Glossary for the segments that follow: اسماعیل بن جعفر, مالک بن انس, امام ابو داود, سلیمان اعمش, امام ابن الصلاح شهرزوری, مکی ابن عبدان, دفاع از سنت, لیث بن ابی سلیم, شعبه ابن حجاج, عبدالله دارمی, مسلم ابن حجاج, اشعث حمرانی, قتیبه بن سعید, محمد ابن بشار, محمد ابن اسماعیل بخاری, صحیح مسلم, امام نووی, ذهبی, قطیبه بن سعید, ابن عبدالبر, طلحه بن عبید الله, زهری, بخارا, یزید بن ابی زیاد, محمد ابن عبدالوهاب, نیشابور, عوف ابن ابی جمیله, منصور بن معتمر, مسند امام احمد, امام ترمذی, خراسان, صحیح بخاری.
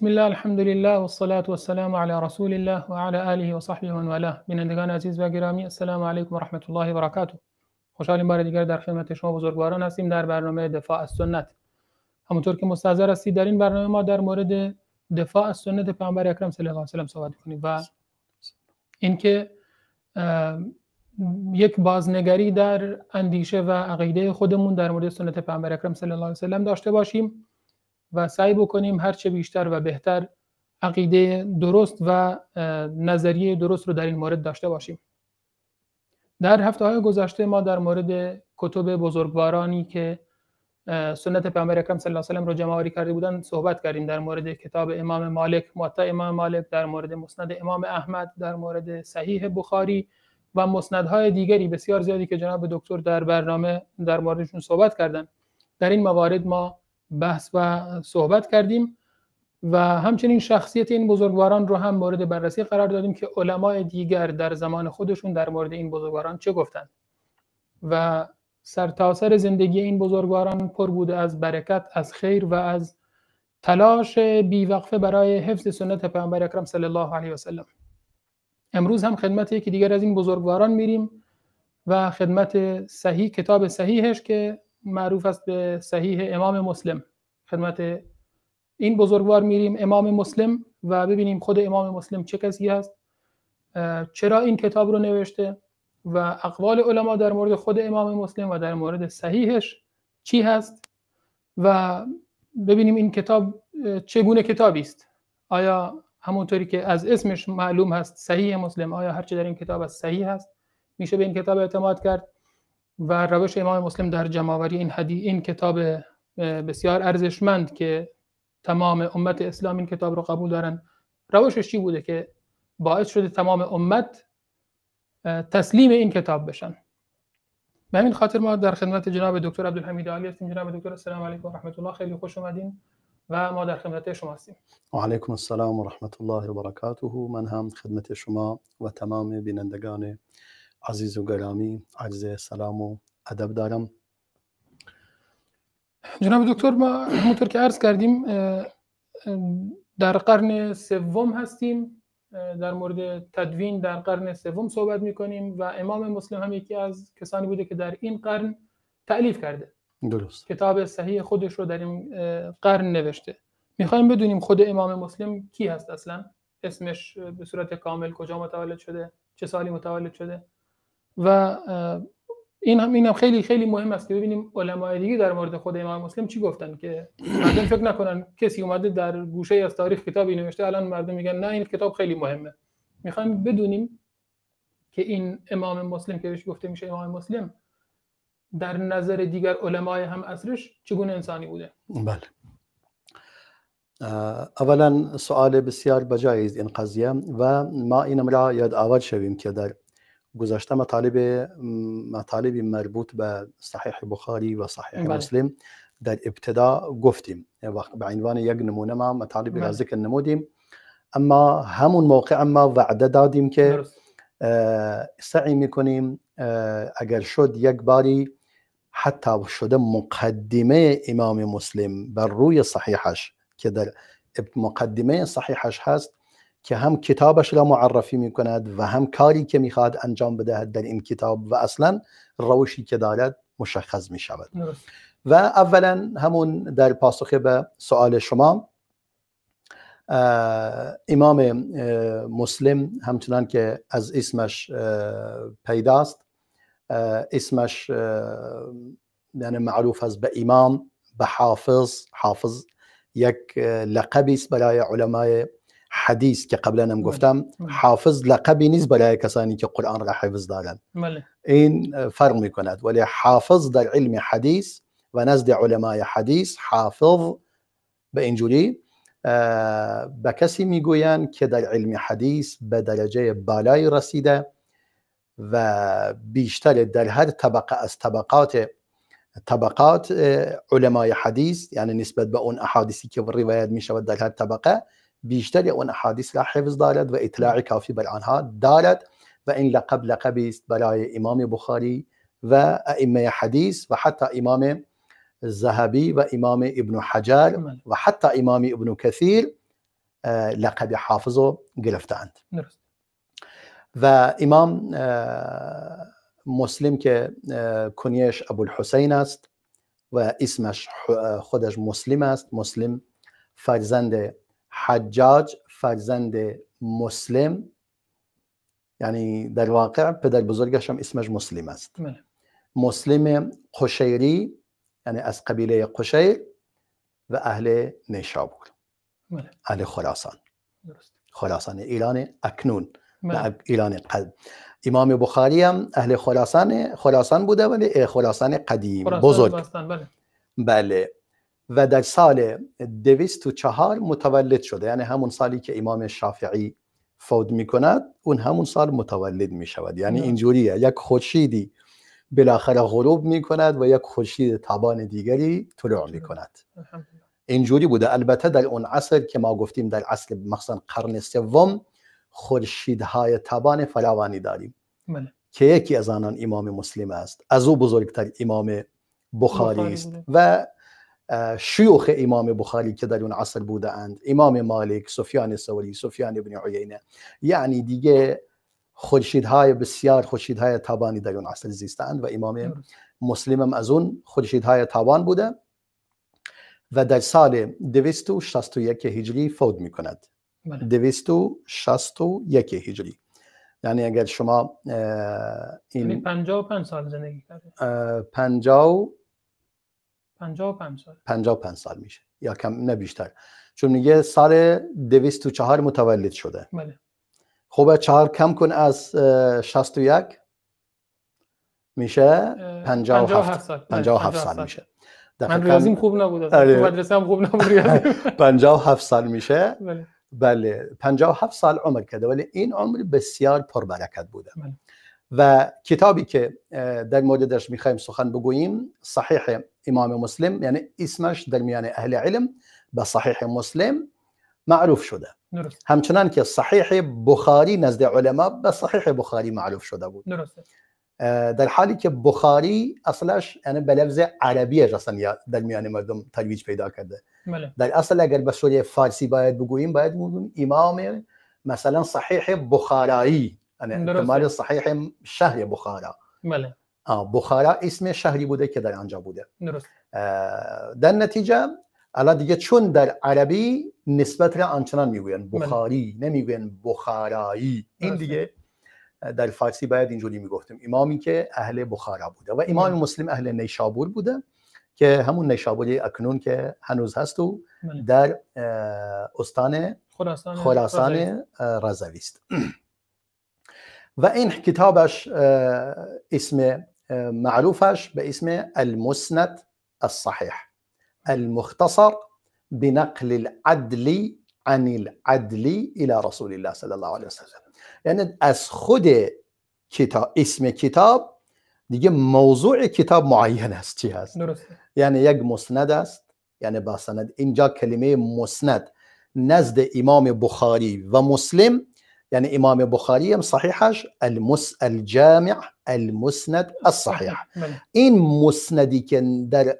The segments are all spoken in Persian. بسم الله، الحمد لله، والصلاة والسلام على رسول الله وعلى آله وصحبه ومن والاه. بینندگان عزیز و گرامی، السلام علیکم و رحمت الله و برکاته. خوشحالیم بار دیگر در خدمت شما بزرگواران هستیم در برنامه دفاع از سنت. همونطور که مستحضر هستید، در این برنامه ما در مورد دفاع از سنت پیامبر اکرم صلی الله علیه و سلم صحبت می‌کنیم و اینکه یک بازنگری در اندیشه و عقیده خودمون در مورد سنت پیامبر اکرم صلی الله علیه و سلم داشته باشیم و سعی بکنیم هرچه بیشتر و بهتر عقیده درست و نظریه درست رو در این مورد داشته باشیم. در هفته‌های گذشته ما در مورد کتب بزرگوارانی که سنت پیامبر اکرم صلی الله علیه و سلم رو جمع‌آوری کرده بودند صحبت کردیم، در مورد کتاب امام مالک، مؤتای امام مالک، در مورد مسند امام احمد، در مورد صحیح بخاری و مسندهای دیگری بسیار زیادی که جناب دکتر در برنامه در موردشون صحبت کردند. در این موارد ما بحث و صحبت کردیم و همچنین شخصیت این بزرگواران رو هم مورد بررسی قرار دادیم که علمای دیگر در زمان خودشون در مورد این بزرگواران چه گفتند و سرتاسر زندگی این بزرگواران پر بوده از برکت، از خیر و از تلاش بیوقفه برای حفظ سنت پیامبر اکرم صلی الله علیه و سلم. امروز هم خدمت یکی دیگر از این بزرگواران میریم و خدمت صحیح، کتاب صحیحش که معروف است به صحیح امام مسلم، خدمت این بزرگوار میریم، امام مسلم، و ببینیم خود امام مسلم چه کسی هست، چرا این کتاب رو نوشته و اقوال علما در مورد خود امام مسلم و در مورد صحیحش چی هست و ببینیم این کتاب چگونه کتابی است. آیا همونطوری که از اسمش معلوم هست صحیح مسلم، آیا هرچه در این کتاب از صحیح هست میشه به این کتاب اعتماد کرد؟ و روش امام مسلم در جمع‌آوری این کتاب بسیار ارزشمند که تمام امت اسلام این کتاب رو قبول دارن، روشش چی بوده که باعث شده تمام امت تسلیم این کتاب بشن؟ به همین خاطر ما در خدمت جناب دکتر عبدالحمید عالی هستیم. جناب دکتر، السلام علیکم و رحمت الله، خیلی خوش اومدین و ما در خدمت شما هستیم. و علیکم السلام و رحمت الله و برکاته. من هم خدمت شما و تمام بینندگان عزیز و گرامی عرض سلام و ادب دارم. جناب دکتر، ما همونطور که عرض کردیم در قرن سوم هستیم، در مورد تدوین در قرن سوم صحبت میکنیم و امام مسلم هم یکی از کسانی بوده که در این قرن تألیف کرده، درست کتاب صحیح خودش رو در این قرن نوشته. میخوایم بدونیم خود امام مسلم کی هست اصلا، اسمش به صورت کامل، کجا متولد شده، چه سالی متولد شده، و این هم خیلی خیلی مهم است که ببینیم علمای دیگه در مورد خود امام مسلم چی گفتن، که مردم فکر نکنن کسی اومده در گوشه از تاریخ کتابی نوشته، الان مردم میگن نه این کتاب خیلی مهمه. میخوایم بدونیم که این امام مسلم که بهش گفته میشه امام مسلم، در نظر دیگر علمای هم عصرش چگونه انسانی بوده؟ بله، اولا سؤال بسیار بجای است این قضیه و ما اینم را یادآور شویم که در گذشته مطالب مربوط به صحیح بخاری و صحیح مسلم در ابتدا گفتیم به عنوان یک نمونه، ما مطالب را ذکر نمودیم، اما همون موقع ما وعده دادیم که سعی میکنیم اگر شد یک باری حتی شده مقدمه امام مسلم بر روی صحیحش که در مقدمه صحیحش هست که هم کتابش را معرفی میکند و هم کاری که میخواد انجام بدهد در این کتاب و اصلا روشی که دارد مشخص میشود. و اولا همون در پاسخ به سؤال شما، امام مسلم همچنان که از اسمش پیداست، اسمش یعنی معروف است به امام، به حافظ. حافظ یک لقبی است برای علمای حدیث که قبلا هم گفتم، حافظ لقبی نیست برای کسانی که قرآن را حفظ دارند، این فرق می کند، ولی حافظ در علم حدیث و نزد علمای حدیث حافظ به اینجوری به کسی می گویند که در علم حدیث به درجه بالای رسیده و بیشتر در هر طبقه از طبقات علمای حدیث، یعنی نسبت به اون احادیثی که روایت می شود در هر طبقه بیشتر اون احادیث را حفظ دارد و اطلاع کافی بر آنها دارد و این لقبی است برای امام بخاری و ائمه حدیث و حتی امام ذهبی و امام ابن حجر و حتی امام ابن کثیر لقب حافظ رو گرفتند. درست. و امام مسلم که کنیش ابوالحسین است و اسمش خودش مسلم است، مسلم فرزند حجاج، فرزند مسلم، یعنی در واقع پدر بزرگش هم اسمش مسلم است. مسلم قشیری، یعنی از قبیله قشیر و اهل نیشابور، اهل خراسان. درست. خراسان ایران اکنون و ایران قدیم. امام بخاری هم اهل خراسان بوده، ولی خراسان قدیم بزرگ. بله. و در سال 204 متولد شده، یعنی همون سالی که امام شافعی فوت میکند اون همون سال متولد میشود. یعنی اینجوریه، یک خورشیدی بالاخره غروب میکند و یک خورشید تابان دیگری طلوع میکند. اینجوری بوده. البته در اون عصر که ما گفتیم، در عصر مخصوصا قرن سوم، خورشیدهای تابان فراوانی داریم که یکی از آنان امام مسلم است. از او بزرگتر امام بخاری است و شیوخ امام بخاری که در اون عصر بوده اند امام مالک، سفیان ثوری، سفیان ابن عیینه، یعنی دیگه خورشیدهای بسیار، خورشیدهای تابانی در اون عصر زیستند و امام مسلم هم از اون خورشیدهای تابان بوده و در سال 261 هجری فوت می کند. 261 هجری، یعنی اگر شما این 55 سال زندگی کرده، 55 سال میشه یا کم، نه بیشتر، چون میگه سال 204 متولد شده. بله. خب 4 کم کن از 61 میشه 57 سال. 57 سال میشه. من ریاضیم خوب نبود، مدرسه هم خوب نبود، ریاضیم 57 سال میشه. بله. 57 سال عمر کرده، ولی این عمر بسیار پربرکت بوده. بله. و کتابی که در موردش میخوایم سخن بگوییم، صحیح امام مسلم، یعنی اسمش در میان اهل علم به صحیح مسلم معروف شده. درست. همچنان که صحیح بخاری نزد علما به صحیح بخاری معروف شده بود. درست. در حالی که بخاری اصلش، یعنی به لفظ عربیش اصلا در میان مردم ترویج پیدا کرده. بله. در اصل اگر به صورت فارسی باید بگوییم، باید بگوییم امام مثلا صحیح بخارایی، احتمال صحیح شهر بخارا. بله. بخارا اسم شهری بوده که در آنجا بوده. درست. در نتیجه الان دیگه چون در عربی نسبت را آنچنان میگوین بخاری، نمیگوین بخارایی. این دیگه در فارسی باید اینجوری میگفتیم، امامی که اهل بخارا بوده و امام مسلم اهل نیشابور بوده که همون نیشابوری اکنون که هنوز هست و در استان خراسان رضوی است. و این کتابش اسم معروفش به اسم المسند الصحیح المختصر بنقل العدل عن العدل الى رسول الله صلی الله علیه وسلم. یعنی از خود کتاب، اسم کتاب دیگه موضوع کتاب معین است، چی هست. یعنی یک مسند است، یعنی با سند. اینجا کلمه مسند نزد امام بخاری و مسلم، یعنی امام بخاری هم صحیحش الجامع المسند الصحیح. این مسندی که در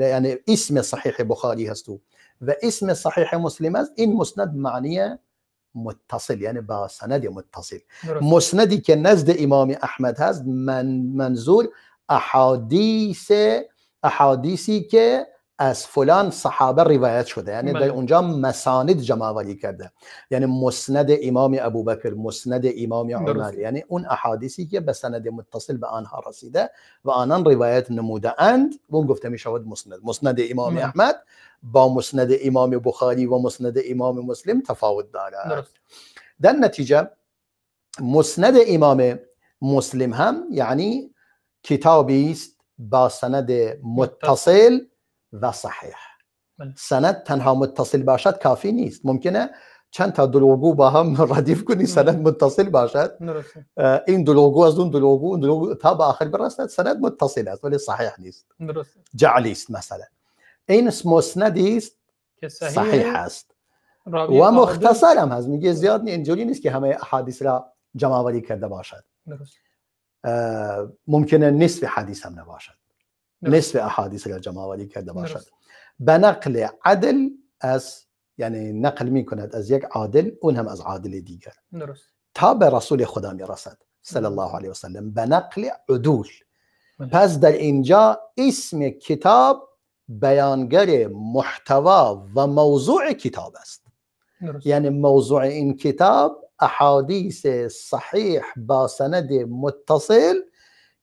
یعنی اسم صحیح بخاری هست و اسم صحیح مسلم است، این مسند معنی متصل، یعنی با سند متصل. مسندی که نزد امام احمد هست، منظور احادیثی که از فلان صحابه روایت شده، یعنی در اونجا مساند جمع آوری کرده، یعنی مسند امام ابوبکر، مسند امام عمر، یعنی اون احادیثی که به سند متصل به آنها رسیده و آنان روایت نموده اند، اون گفته می شود مسند. مسند امام احمد با مسند امام بخاری و مسند امام مسلم تفاوت دارد. در نتیجه مسند امام مسلم هم یعنی کتابی است با سند متصل و صحیح. سند تنها متصل باشد کافی نیست، ممکنه چند تا دروغگو با هم ردیف کنی سند متصل باشد، این دروغگو از اون دروغگو تا به آخر برسد، سند متصل است ولی صحیح نیست، جعلی است مثلا. این مسندی است که صحیح است و مختصر هم هست، میگه زیاد اینجوری نیست که همه احادیث را جمع آوری کرده باشد. ممکنه نصف حدیث هم نباشد، نصف احادیث را جمع آوری کرده باشد. به نقل عدل از یعنی نقل میکند از یک عادل، اون هم از عادل دیگر، درست، تا به رسول خدا میرسد صلی الله علیه وسلم به نقل عدول. پس در اینجا اسم کتاب بیانگر محتوا و موضوع کتاب است، یعنی موضوع این کتاب احادیث صحیح با سند متصل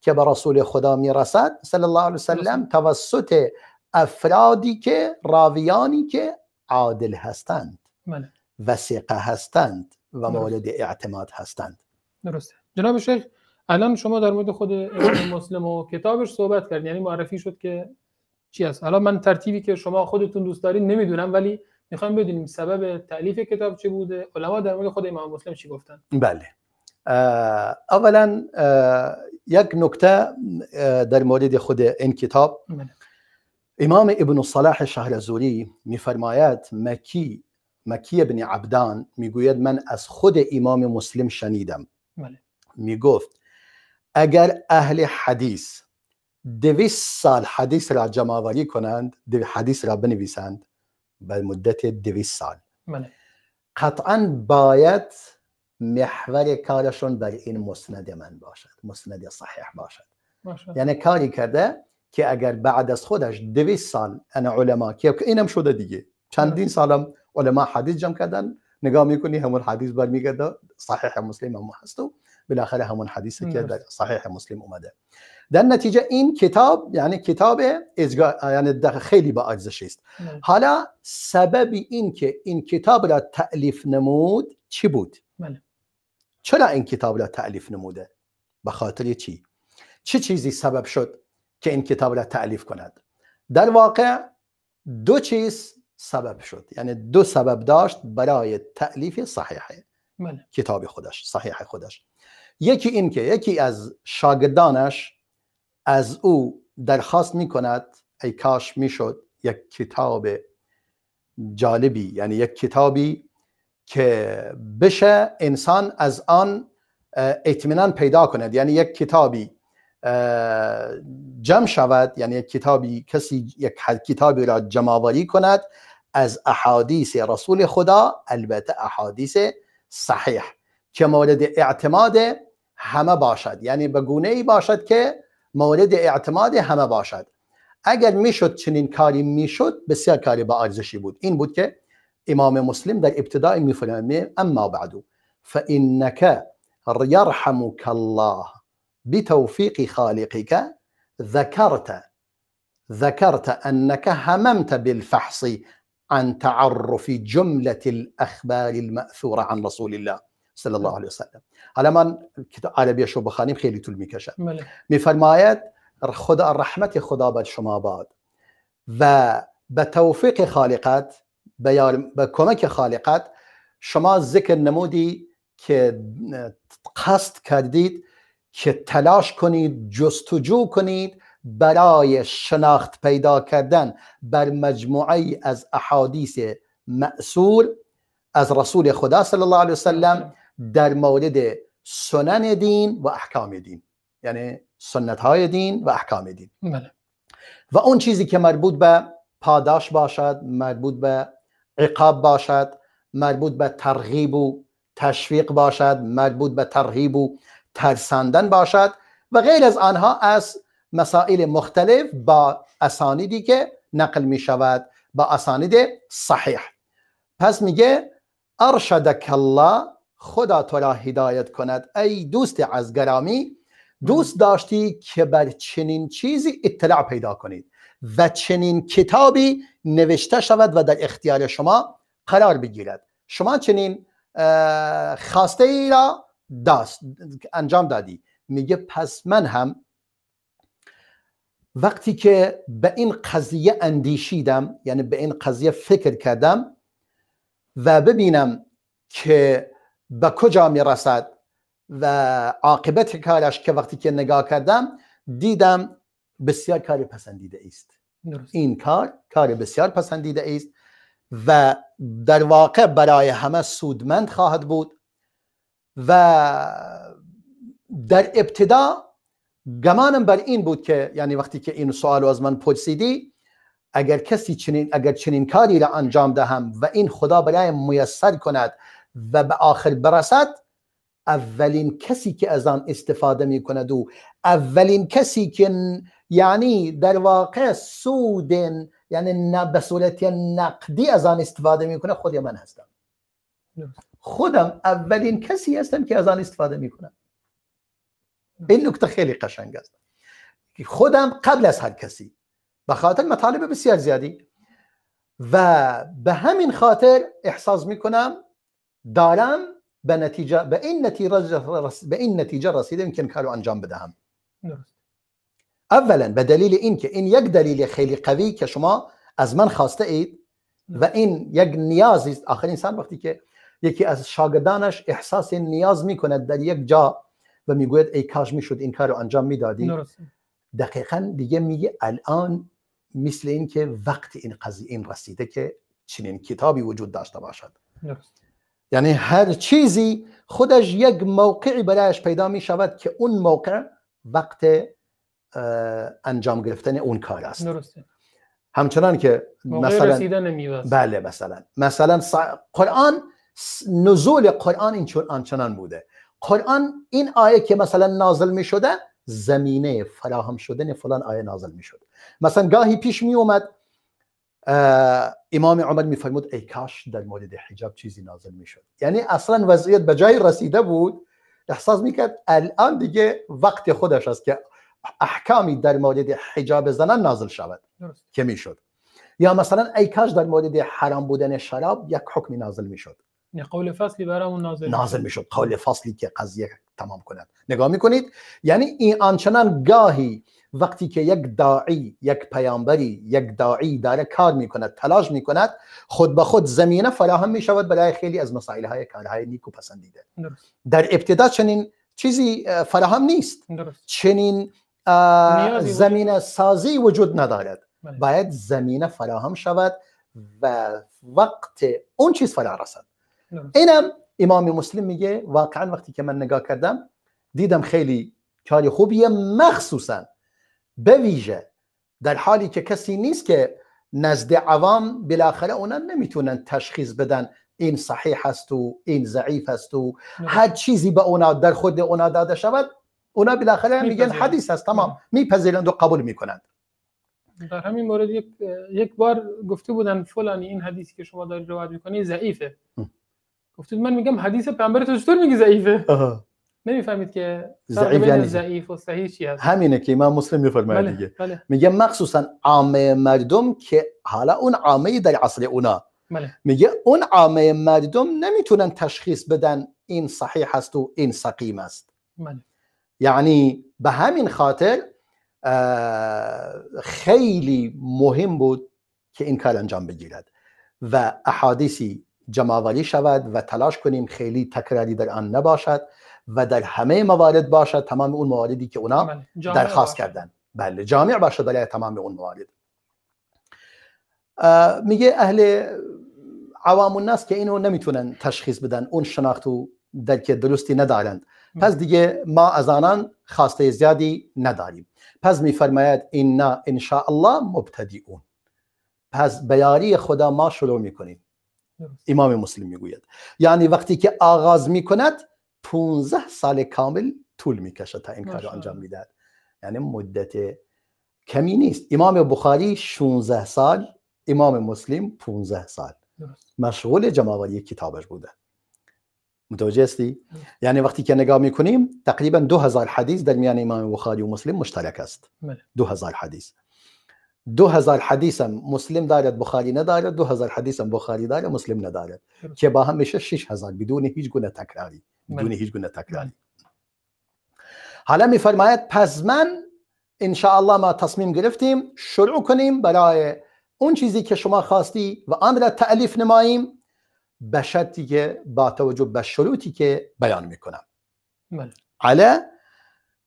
که به رسول خدا میرسد صلی الله علیه وسلم توسط افرادی که راویانی که عادل هستند و ثقه هستند و مورد اعتماد هستند. درسته. جناب شیخ الان شما در مورد خود امام مسلم و کتابش صحبت کردین، یعنی معرفی شد که چی است. حالا من ترتیبی که شما خودتون دوست دارین نمیدونم، ولی میخوایم بدونیم سبب تألیف کتاب چه بوده، علما در مورد خود امام مسلم چی گفتن؟ بله، اولا یک نکته در مورد خود این کتاب، امام ابن الصلاح شهرزوری میفرماید مکی ابن عبدان میگوید من از خود امام مسلم شنیدم، میگفت اگر اهل حدیث 200 سال حدیث را جمع آوری کنند، حدیث را بنویسند به مدت 200 سال، قطعا باید محور کارشون بر این مسند من باشد، مسند صحیح باشد. یعنی کاری کرده که اگر بعد از خودش 200 سال انا علما که اینم شده دیگه، چندین سالم علما حدیث جمع کردن، نگاه میکنی همون حدیث برمیگرده صحیح مسلم هم هست و بالاخره همون حدیثی که در صحیح مسلم اومده. در نتیجه این کتاب یعنی کتاب یعنی خیلی با ارزش است. حالا سبب این که این کتاب را تألیف نمود چی بود؟ چرا این کتاب را تألیف نموده؟ به خاطر چی؟ چه چیزی سبب شد که این کتاب را تألیف کند؟ در واقع دو چیز سبب شد، یعنی دو سبب داشت برای تألیف صحیح کتاب خودش، صحیح خودش. یکی این که یکی از شاگردانش از او درخواست می کند ای کاش می شد یک کتاب جالبی، یعنی یک کتابی که بشه انسان از آن اطمینان پیدا کند، یعنی یک کتابی جمع شود، یعنی یک کتابی کسی یک کتابی را جمع آوری کند از احادیث رسول خدا، البته احادیث صحیح که مورد اعتماد همه باشد، یعنی به گونه ای باشد که مورد اعتماد همه باشد. اگر میشد چنین کاری میشد بسیار کاری با ارزشی بود. این بود که امام مسلم در ابتدای میفرماید اما بعد فانك يرحمك الله بتوفيق خالقك ذكرت انك هممت بالفحص عن تعرف جملة الأخبار المأثورة عن رسول الله صلى الله عليه وسلم. حالا من عربی شو بخانیم خیلی طول میکشه. میفرماید خدا رحمت خدا بر شما باد و به توفیق خالقت، به کمک خالقت شما ذکر نمودی که قصد کردید که تلاش کنید، جستجو کنید برای شناخت پیدا کردن بر مجموعه از احادیث مأثور از رسول خدا صلی الله علیه وسلم در مورد سنن دین و احکام دین، یعنی سنت های دین و احکام دین. و اون چیزی که مربوط به پاداش باشد، مربوط به عقاب باشد، مربوط به ترغیب و تشویق باشد، مربوط به ترهیب و ترساندن باشد و غیر از آنها از مسائل مختلف با اسانیدی که نقل می شود، با اسانید صحیح. پس میگه ارشدک الله، خدا تو را هدایت کند ای دوست از گرامی، دوست داشتی که بر چنین چیزی اطلاع پیدا کنید و چنین کتابی نوشته شود و در اختیار شما قرار بگیرد، شما چنین خواسته ای را انجام دادی. میگه پس من هم وقتی که به این قضیه اندیشیدم، یعنی به این قضیه فکر کردم و ببینم که به کجا میرسد و عاقبت کارش، که وقتی که نگاه کردم دیدم بسیار کار پسندیده است. این کار بسیار پسندیده است و در واقع برای همه سودمند خواهد بود. و در ابتدا گمانم بر این بود که، یعنی وقتی که این سوال از من پرسیدی، اگر چنین کاری را انجام دهم و این خدا برایم میسر کند و به آخر برسد، اولین کسی که از آن استفاده می کند و اولین کسی که یعنی در واقع سودن یعنی به صورت نقدی از آن استفاده می کنه خود من هستم. خودم اولین کسی هستم که از آن استفاده می کنم. این نکته خیلی قشنگ است. خودم قبل از هر کسی، به خاطر مطالب بسیار زیادی، و به همین خاطر احساس می کنم دارم به این نتیجه رسیدم که این کارو انجام بدهم. اولا به دلیل این که این یک دلیل خیلی قوی که شما از من خواسته اید و این یک نیازی است. آخر انسان وقتی که یکی از شاگردانش احساس نیاز میکند در یک جا و میگوید ای کاش میشد این کارو انجام میدادی، دقیقا دیگه میگه الان مثل این که وقت این قضیه این رسیده که چنین کتابی وجود داشته باشد. یعنی هر چیزی خودش یک موقعی برایش پیدا می شود که اون موقع وقت انجام گرفتن اون کار است. درسته. همچنان که مثلا رسیدن میوه. بله، مثلا قرآن، نزول قرآن این آنچنان بوده. قرآن این آیه که مثلا نازل می شده، زمینه فراهم شدن فلان آیه نازل می شد. مثلا گاهی پیش می اومد امام عمر می فرمود ای کاش در مورد حجاب چیزی نازل می شد. یعنی اصلا وضعیت به جای رسیده بود، احساس می کرد الان دیگه وقت خودش است که احکامی در مورد حجاب زنان نازل شود که می شد. یا مثلا ای کاش در مورد حرام بودن شراب یک حکمی نازل می شد، قول فصلی برامون نازل می شد، قول فصلی که قضیه تمام کند. نگاه می کنید، یعنی این آنچنان گاهی وقتی که یک داعی، یک پیامبری، یک داعی داره کار میکند، تلاش میکند، خود به خود زمینه فراهم میشود برای خیلی از مسائل های کارهای نیکو پسندیده. در ابتدا چنین چیزی فراهم نیست، چنین زمینه سازی وجود ندارد. باید زمینه فراهم شود و وقت اون چیز فرا رسد. اینم امام مسلم میگه واقعا وقتی که من نگاه کردم دیدم خیلی کاری خوبیه، مخصوصا به ویژه در حالی که کسی نیست که نزد عوام بالاخره اونا نمیتونن تشخیص بدن این صحیح هست و این ضعیف هست و هر چیزی به اونا در خود اونا داده شود، اونا بالاخره میگن حدیث هست، تمام میپذیرند و قبول میکنند. در همین مورد یک بار گفته بودن فلانی این حدیثی که شما داری روایت میکنی ضعیفه. گفتید من میگم حدیث پیامبر تو چطور میگی ضعیفه؟ نمیفهمید که ضعیف و صحیح چی هست. همینه که امام مسلم میفرماید دیگه. میگه مخصوصا عامه مردم که حالا اون عامه در عصر اونا، میگه اون عامه مردم نمیتونن تشخیص بدن این صحیح هست و این سقیم است. یعنی به همین خاطر خیلی مهم بود که این کار انجام بگیرد و احادیثی جمع‌آوری شود و تلاش کنیم خیلی تکراری در آن نباشد و در همه موارد باشد، تمام اون مواردی که اونا درخواست کردن، بله جامع باشد برای تمام اون موارد. میگه اهل عوام الناس که اینو نمیتونن تشخیص بدن، اون شناختو درک درستی ندارند، پس دیگه ما از آنان خواسته زیادی نداریم. پس میفرماید اینا ان شاء الله مبتدئون، پس به یاری خدا ما شروع میکنیم. امام مسلم میگوید یعنی وقتی که آغاز میکند 15 سال کامل طول میکشه تا این کارو انجام میدهد، یعنی مدت کمی نیست. امام بخاری 16 سال، امام مسلم 15 سال مشغول جمع‌آوری کتابش بوده. متوجه هستی؟ یعنی وقتی که نگاه میکنیم تقریبا 2000 حدیث در میان امام بخاری و مسلم مشترک است. 2000 حدیث، 2000 حدیث هم مسلم دارد بخاری ندارد، 2000 حدیث هم بخاری دارد مسلم ندارد، که با هم میشه 6000 بدون هیچ گونه تکراری. حالا میفرماید پس من ان شاء الله ما تصمیم گرفتیم شروع کنیم برای اون چیزی که شما خواستی و آن را تألیف نماییم، به شرطی که با توجه به شروطی که بیان میکنم. علی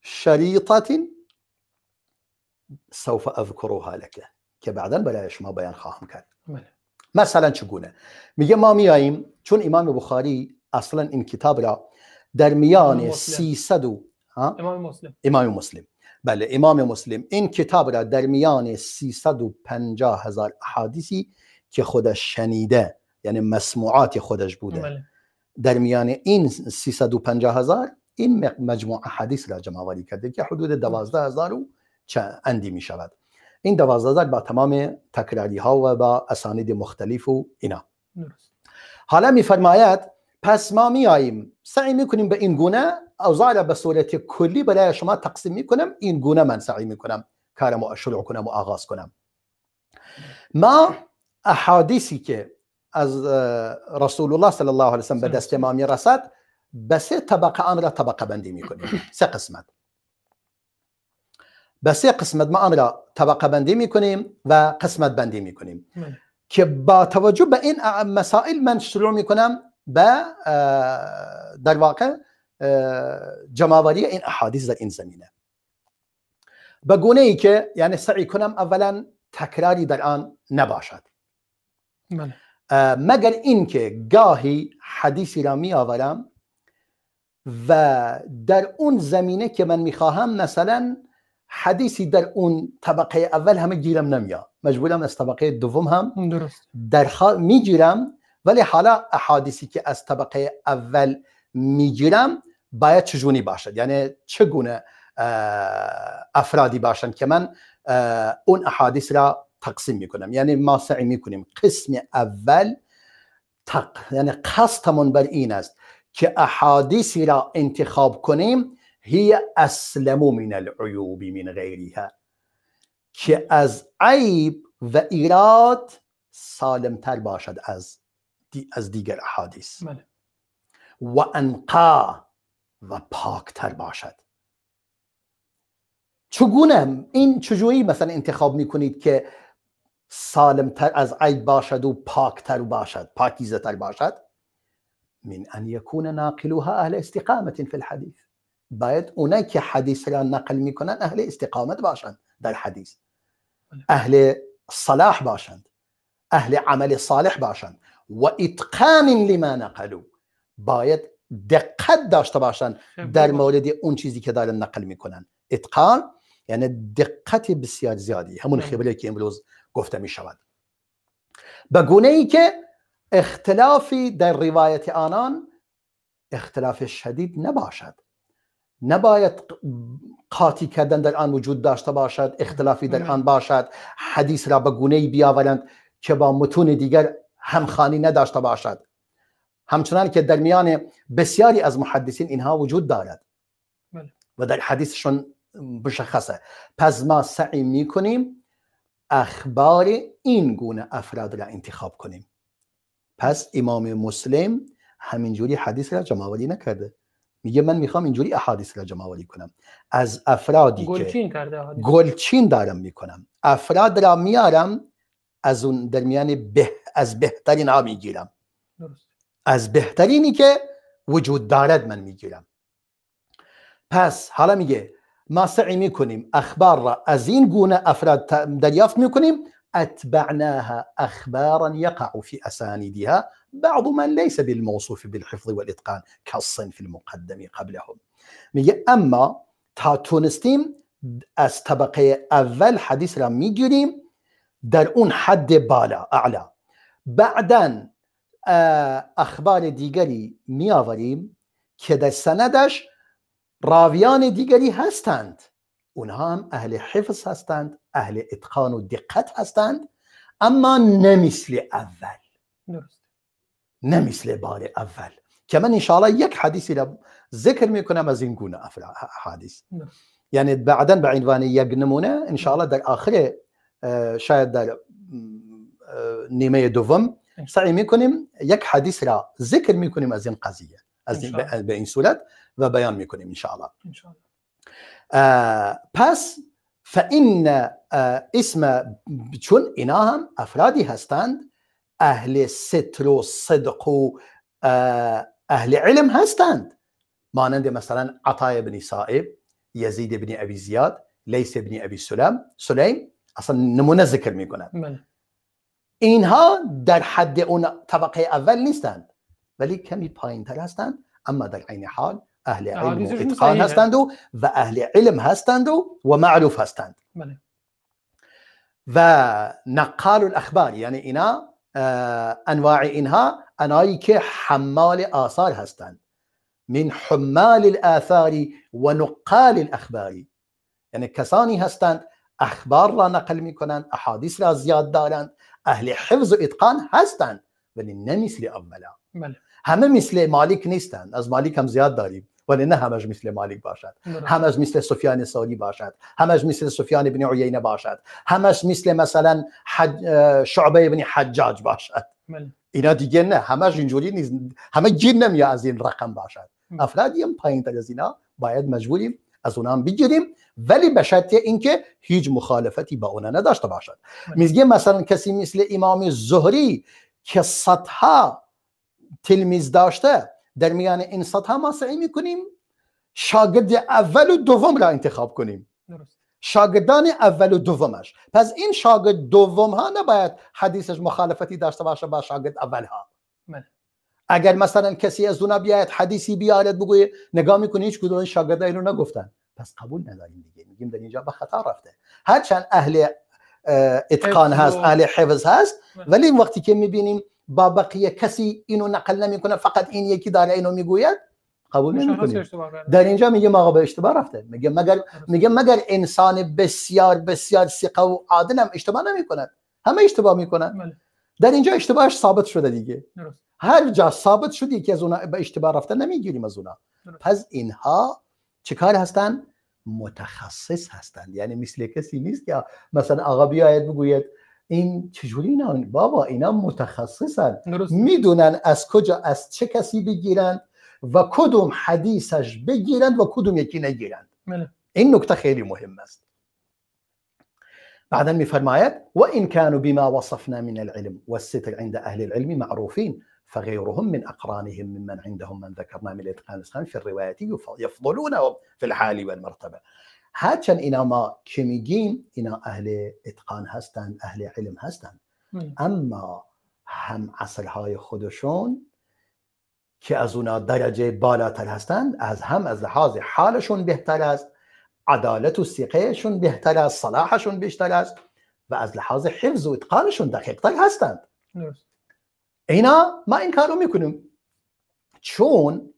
شریطات سوف اذکرها لك، که بعدا برای شما بیان خواهم کرد. مثلا چگونه؟ میگه ما میاییم، چون امام بخاری اصلا این کتاب را در میان 300 امام مسلم بله امام مسلم این کتاب را در میان 350,000 احادیثی که خودش شنیده یعنی مسموعات خودش بوده در میان این 350,000 این مجموع احادیث را جمع آوری کرده که حدود 12,000 و چندی می شود. این 12,000 با تمام تکراری ها و با اسانید مختلف و اینا. حالا می فرماید پس ما می آییم سعی می کنیم به این گونه اوضاع را به صورت کلی برای شما تقسیم می کنم. این گونه من سعی می کنم کارمو شروع کنم و آغاز کنم. ما احادیثی که از رسول الله صلی الله علیه و سلم به دست ما می رسد به سه طبقه آن را طبقه بندی می کنیم. سه قسمت. به سه قسمت ما آن را طبقه بندی می کنیم و قسمت بندی می کنیم که با توجه به این مسائل من شروع می کنم به در واقع جمع‌آوری این احادیث در این زمینه به گونه ای که یعنی سعی کنم اولا تکراری در آن نباشد مگر اینکه گاهی حدیثی را می آورم و در اون زمینه که من می خواهم مثلا حدیثی در اون طبقه اول همه گیرم نمیاد مجبورم از طبقه دوم هم میگیرم ولی حالا احادیثی که از طبقه اول میگیرم باید چجونی باشد یعنی چگونه افرادی باشند که من اون احادیث را تقسیم میکنم یعنی ما سعی میکنیم قسم اول یعنی قصدمون بر این است که احادیثی را انتخاب کنیم هی اسلمو من العیوب من غیرها که از عیب و ایراد سالمتر باشد از دیگر احادیث و انقا و پاکتر باشد. چگونه این چجوری مثلا انتخاب میکنید که سالمتر از عیب باشد و پاکتر باشد پاکیزه تر باشد؟ من ان یکون ناقلوها اهل استقامت فی الحدیث باید اونایی که حدیث را نقل میکنن اهل استقامت باشند در حدیث اهل صلاح باشند اهل عمل صالح باشند و اتقان لما نقلوا باید دقت داشته باشند در مورد اون چیزی که دارن نقل میکنن اتقان یعنی دقت بسیار زیادی همون خبره که امروز گفته میشود به گونه ای که اختلافی در روایت آنان اختلاف شدید نباشد نباید قاطی کردن در آن وجود داشته باشد اختلافی در آن باشد حدیث را به گونه‌ای بیاورند که با متون دیگر همخوانی نداشته باشد همچنان که در میان بسیاری از محدثین اینها وجود دارد و در حدیثشون مشخصه پس ما سعی میکنیم اخبار این گونه افراد را انتخاب کنیم پس امام مسلم همینجوری حدیث را جمع‌آوری نکرده میگه من میخوام اینجوری احادیث را جمع آوری کنم از افرادی که گلچین دارم میکنم افراد را میارم از اون در میان از بهترین ها میگیرم از بهترینی که وجود دارد من میگیرم پس حالا میگه ما سعی میکنیم اخبار را از این گونه افراد دریافت میکنیم اتبعناها اخبارا يقع في اسانيدها بعض من ليس بالموصوف بالحفظ والاتقان كالصن في المقدم قبلهم میگه اما تا تونستیم از طبقه اول حدیث را میگیریم در اون حد بالا اعلا بعدا اخبار دیگری میآوریم که در سندش راویان دیگری هستند اونها هم اهل حفظ هستند اهل اتقان و دقت هستند اما نه مثل اول نه مثل بار اول که من انشاءالله یک حدیثی را ذکر میکنم از این گونه حدیث یعنی بعدا به عنوان یک نمونه انشاءالله در آخر شاید در نیمه دوم سعی میکنیم یک حدیث را ذکر میکنیم از این قضیه از به این صورت و بیان میکنیم انشاءالله پس فإن اسم چون اینا هم افرادی هستند اهل ستر و صدق و اهل علم هستند مانند مثلا عطای بن صائب یزید بن ابی زیاد لیث بن ابی سلیم اصلا نمونه ذکر میکنند اینها در حد اون طبقه اول نیستند ولی کمی پایین تر هستند اما در عین حال اهل علم و اتقان هستند و اهل علم هستند و معروف هستند. بله. و نقال الاخبار یعنی اینا انواع اینها انایی که حمال آثار هستند، من حمال الاثار و نقال الاخبار، یعنی کسانی هستند اخبار را نقل میکنند، احادیث را زیاد دارند، اهل حفظ و اتقان هستند ولی نه مثل اولا. همه مثل مالک نیستند، از مالک هم زیاد داریم ولی نه همش مثل مالک باشد، همش مثل سفیان ثوری باشد، همش مثل سفیان ابن عیینه باشد، همش مثل مثلا شعبه ابن حجاج باشد. اینا دیگه نه، همش اینجوری نیست، همه گیر نمیاد از این رقم باشد. افرادی هم پایین تر از اینا باید مجبوریم از اونام بگیریم، ولی به شرط اینکه هیچ مخالفتی با اونا نداشته باشد. میگه مثلا کسی مثل امام زهری که صدها تلمیذ داشته، در میان این صدها ما سعی میکنیم شاگرد اول و دوم را انتخاب کنیم، شاگردان اول و دومش. پس این شاگرد دوم ها نباید حدیثش مخالفتی داشته باشه با شاگرد اول ها. اگر مثلا کسی از اونا بیاید حدیثی بیارد بگوی نگاه میکنی هیچ کدوم شاگرد اینو نگفتن، پس قبول نداریم دیگه، میگیم در اینجا به خطا رفته. هرچند اهل اتقان هست، اهل حفظ هست، ولی وقتی که میبینیم با بقیه کسی اینو نقل نمیکنه، فقط این یکی داره اینو میگوید، قبول نمیکنیم. در اینجا میگیم آقا به اشتباه رفته. میگم مگر انسان بسیار بسیار ثقه و عادل هم اشتباه نمیکنه، همه اشتباه میکنن. در اینجا اشتباهش ثابت شده دیگه، هر جا ثابت شدی که از اونا به اشتباه رفته نمیگیریم از اونا. پس اینها چیکار هستن؟ متخصص هستند. یعنی مثل کسی نیست که مثلا آقا بیاید بگوید این چجوری، اینا بابا اینا متخصصن، میدونن از کجا از چه کسی بگیرند و کدوم حدیثش بگیرند و کدوم یکی نگیرند. این نکته خیلی مهم است. بعدا میفرماید وان كانوا بما وصفنا من العلم والستر عند اهل العلم معروفين فغيرهم من اقرانهم ممن عندهم من ذكرنا من الاتقان في الروايه يفضلونهم في الحال والمرتبه. هرچند اینا ما که میگیم اینا اهل اتقان هستند، اهل علم هستند، اما هم عصرهای خودشون که از اونا درجه بالاتر هستند، از هم از لحاظ حالشون بهتر است، عدالت و ثقهشون بهتر است، صلاحشون بیشتر است و از لحاظ حفظ و اتقانشون دقیق‌تر هستند. اینا ما این کارو میکنیم چون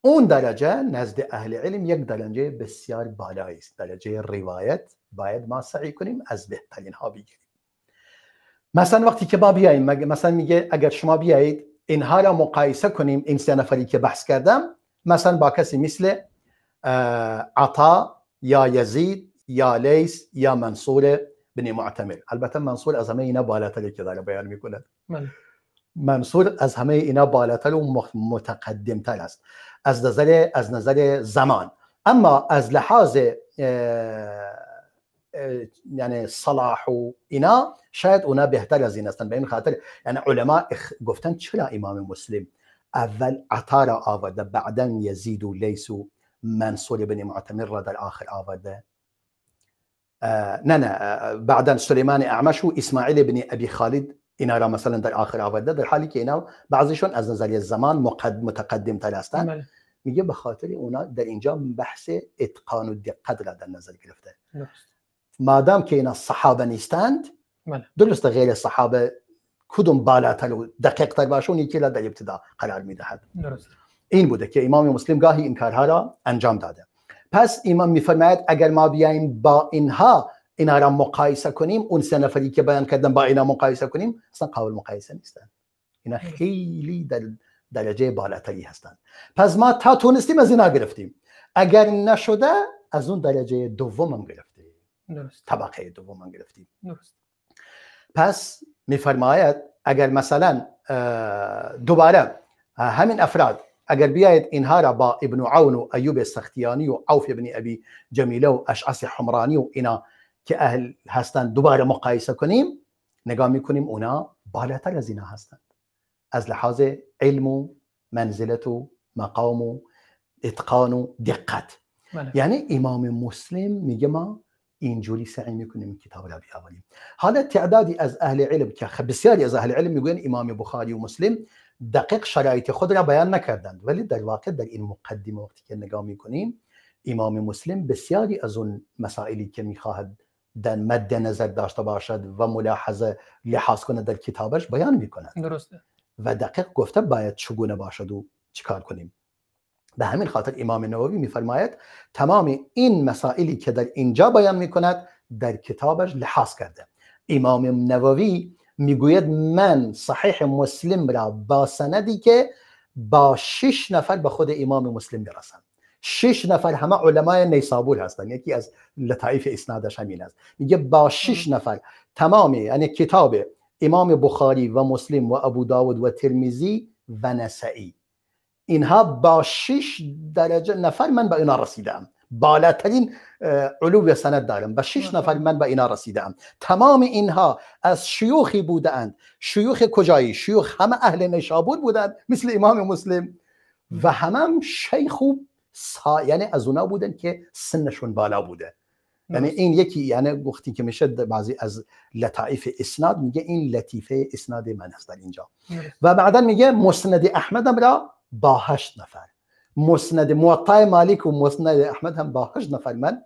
اون درجه نزد اهل علم یک درجه بسیار بالایی است، درجه روایت. باید ما سعی کنیم از بهترین ها بگیریم. مثلا وقتی که ما بیاییم، مثلا میگه اگر شما بیایید اینها را مقایسه کنیم، این سه نفری که بحث کردم مثلا با کسی مثل عطا یا یزید یا لیث یا منصور بن معتمر. البته منصور از همه اینا بالاتره که داره بیان میکنه، منصور از همه اینا بالاتر و متقدم تر است از نظر زمان، اما از لحاظ یعنی صلاح و اینا شاید اونا بهتر از این هستن. به این خاطر یعنی علما گفتن چرا امام مسلم اول عطا را آورده، بعدا یزید و لیث و منصور بن معتمر را در آخر آورده؟ نه بعدا سلیمان اعمش و اسماعیل بن ابی خالد اینا را مثلا در آخر آورده، در حالی که اینا بعضیشون از نظر زمان متقدم تر هستند. میگه به خاطر اونا در اینجا بحث اتقان و دقت را در نظر گرفته. مادام که اینا صحابه نیستند، درسته غیر صحابه کدوم بالاتر و دقیق تر باشون یکی را در ابتدا قرار میدهد. این بوده که امام مسلم گاهی این کارها را انجام داده. پس امام میفرماید اگر ما بیاییم با اینها اینا را مقایسه کنیم، اون سه نفری که بیان کردن با اینا مقایسه کنیم، اصلا قابل مقایسه نیستن، اینا خیلی در درجه بالاتری هستند. پس ما تا تونستیم از اینا گرفتیم، اگر نشده از اون درجه دوم هم گرفتیم، طبقه دوم هم گرفتیم. پس میفرماید اگر مثلا دوباره همین افراد اگر بیاید اینها را با ابن عون و ایوب سختیانی و عوف ابن ابی جمیله و اشعث حمرانی و اینا که اهل هستند دوباره مقایسه کنیم، نگاه میکنیم اونا بالاتر از اینا هستند از لحاظ علم و منزلت و مقام و اتقان و دقت. یعنی امام مسلم میگه ما اینجوری سعی میکنیم کتاب را بیاوریم. حالا تعدادی از اهل علم که بسیاری از اهل علم میگن امام بخاری و مسلم دقیق شرایط خود را بیان نکردند، ولی در واقع در این مقدمه وقتی که نگاه میکنیم امام مسلم بسیاری از اون مسائلی که میخواهد در مد نظر داشته باشد و ملاحظه لحاظ کنه در کتابش بیان میکنند. درسته. و دقیق گفته باید چگونه باشد و چیکار کنیم. به همین خاطر امام نووی میفرماید تمام این مسائلی که در اینجا بیان میکند در کتابش لحاظ کرده. امام نووی میگوید من صحیح مسلم را با سندی که با 6 نفر به خود امام مسلم برسند، 6 نفر همه علمای نیشابور هستند، یکی از لطایف اسنادش همین است. میگه با 6 نفر تمام، یعنی کتاب امام بخاری و مسلم و ابو داود و ترمذی و نسائی، اینها با 6 نفر من به اینا رسیدم، بالاترین علو سند دارم، با 6 نفر من به اینا رسیدم. تمام اینها از شیوخی بودند. شیوخ کجایی؟ شیوخ همه اهل نیشابور بودند مثل امام مسلم و همم شیخ یعنی از اونا بودن که سنشون بالا بوده. یعنی این یکی، یعنی وقتی که میشه بعضی از لطایف اسناد میگه این لطیفه اسناد من است در اینجا. و بعدا میگه مسند احمد را با 8 نفر، مسند مؤتای مالک و مسند احمد هم با 8 نفر من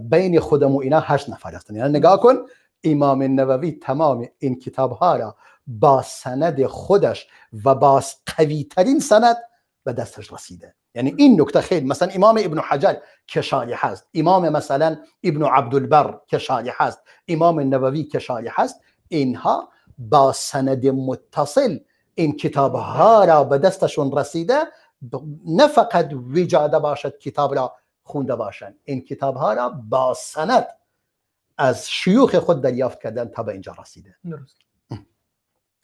بین خودم و اینا 8 نفر هستن. یعنی نگاه کن امام نووی تمام این کتاب ها را با سند خودش و با قوی ترین سند به دستش رسیده. یعنی این نکته خیلی، مثلا امام ابن حجر که شارح است، امام مثلا ابن عبدالبر که شارح است، امام نووی که شارح است، اینها با سند متصل این کتاب ها را به دستشون رسیده. نه فقط وجاده باشد کتاب را خونده باشند، این کتاب ها را با سند از شیوخ خود دریافت کردن تا به اینجا رسیده.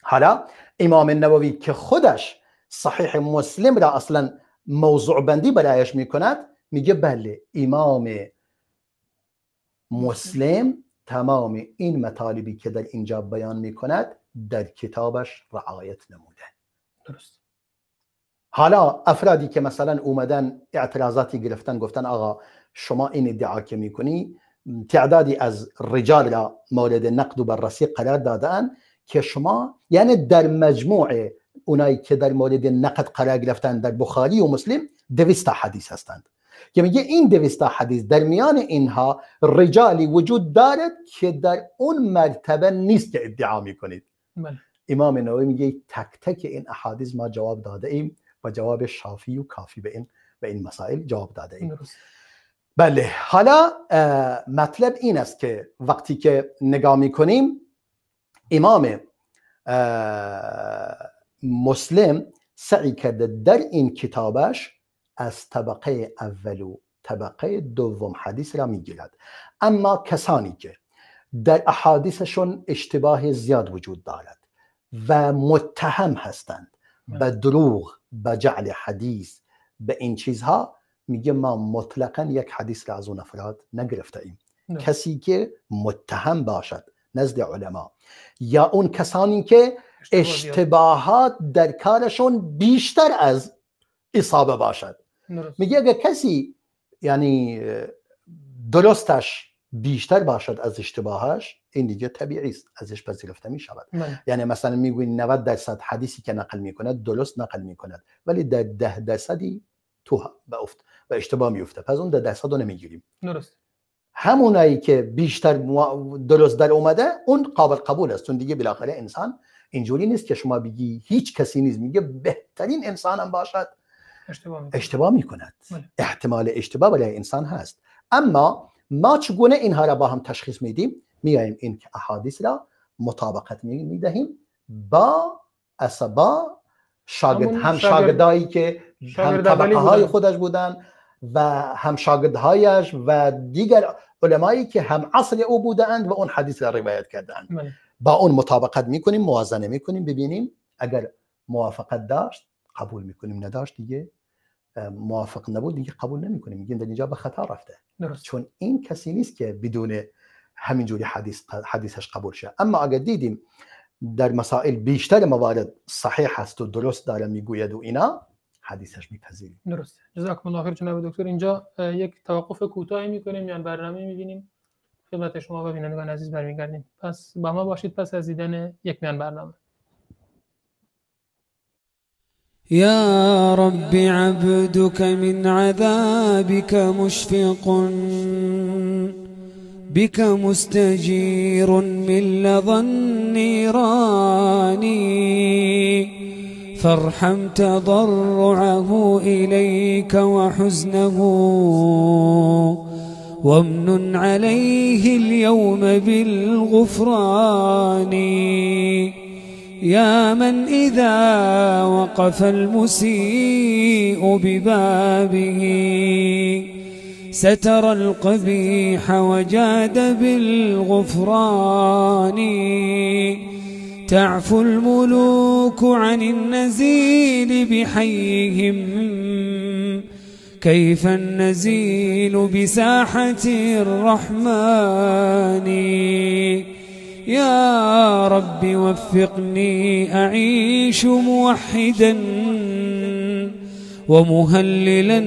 حالا امام نووی که خودش صحیح مسلم را اصلا موضوع بندی برایش میکند میگه بله امام مسلم تمام این مطالبی که در اینجا بیان میکند در کتابش رعایت نموده. درست. حالا افرادی که مثلا اومدن اعتراضاتی گرفتن، گفتن آقا شما این ادعا که میکنی، تعدادی از رجال را مورد نقد و بررسی قرار دادن که شما، یعنی در مجموعه اونایی که در مورد نقد قرار گرفتن در بخاری و مسلم 200 حدیث هستند، که میگه این 200 حدیث در میان اینها رجالی وجود دارد که در اون مرتبه نیست که ادعا میکنید. امام نووی میگه تک تک این احادیث ما جواب داده ایم و جواب شافی و کافی به این مسائل جواب داده ایم. بله، حالا مطلب این است که وقتی که نگاه میکنیم امام مسلم سعی کرده در این کتابش از طبقه اول و طبقه دوم حدیث را میگیرد. اما کسانی که در احادیثشون اشتباه زیاد وجود دارد و متهم هستند به دروغ، به جعل حدیث، به این چیزها، میگه ما مطلقا یک حدیث را از اون افراد نگرفته ایم. کسی که متهم باشد نزد علما یا اون کسانی که اشتباهات در کارشون بیشتر از اصابه باشد، میگه اگر کسی یعنی درستش بیشتر باشد از اشتباهش، این دیگه طبیعی است ازش پذیرفته می شود. یعنی مثلا میگوی 90% حدیثی که نقل میکند درست نقل میکند، ولی در 10% تو و اشتباه میفته، پس اون 10% رو نمیگیریم. همونایی که بیشتر درست در اومده اون قابل قبول است، چون دیگه بالاخره انسان اینجوری نیست که شما بگی هیچ کسی نیست. میگه بهترین انسان هم باشد اشتباه میکند، احتمال اشتباه برای انسان هست. اما ما چگونه اینها را با هم تشخیص میدیم؟ میایم این که احادیث را مطابقت میدهیم با اصبا شاگرد، هم شاگردهایی که هم طبقه های خودش بودن و هم شاگردهایش و دیگر علمایی که هم عصر او بودند و اون حدیث را روایت کردند. با اون مطابقت میکنیم، موازنه میکنیم، ببینیم اگر موافقت داشت قبول میکنیم، نداشت دیگه موافق نبود دیگه قبول نمیکنیم، میگیم در اینجا به خطا رفته. چون این کسی نیست که بدون همینجوری حدیثش قبول شه. اما اگر دیدیم در مسائل بیشتر موارد صحیح هست و درست داره میگوید و اینا، حدیثش میپذیریم. درسته. جزاکم الله خیر جناب دکتر. اینجا یک توقف کوتاهی میکنیم، یعنی برنامه میبینیم، خدمت شما و بینندگان عزیز برمیگردیم. پس با ما باشید پس از دیدن یک میان برنامه. يا رب عبدك من عذابك مشفق بك مستجير من لظى النيران فارحم تضرعه إليك وحزنه وامنن عليه اليوم بالغفران يا من إذا وقف المسيء ببابه ستر القبيح وجاد بالغفران تعفو الملوك عن النزيل بحيهم كيف النزيل بساحة الرحمن يا رب وفقني أعيش موحدا ومهللا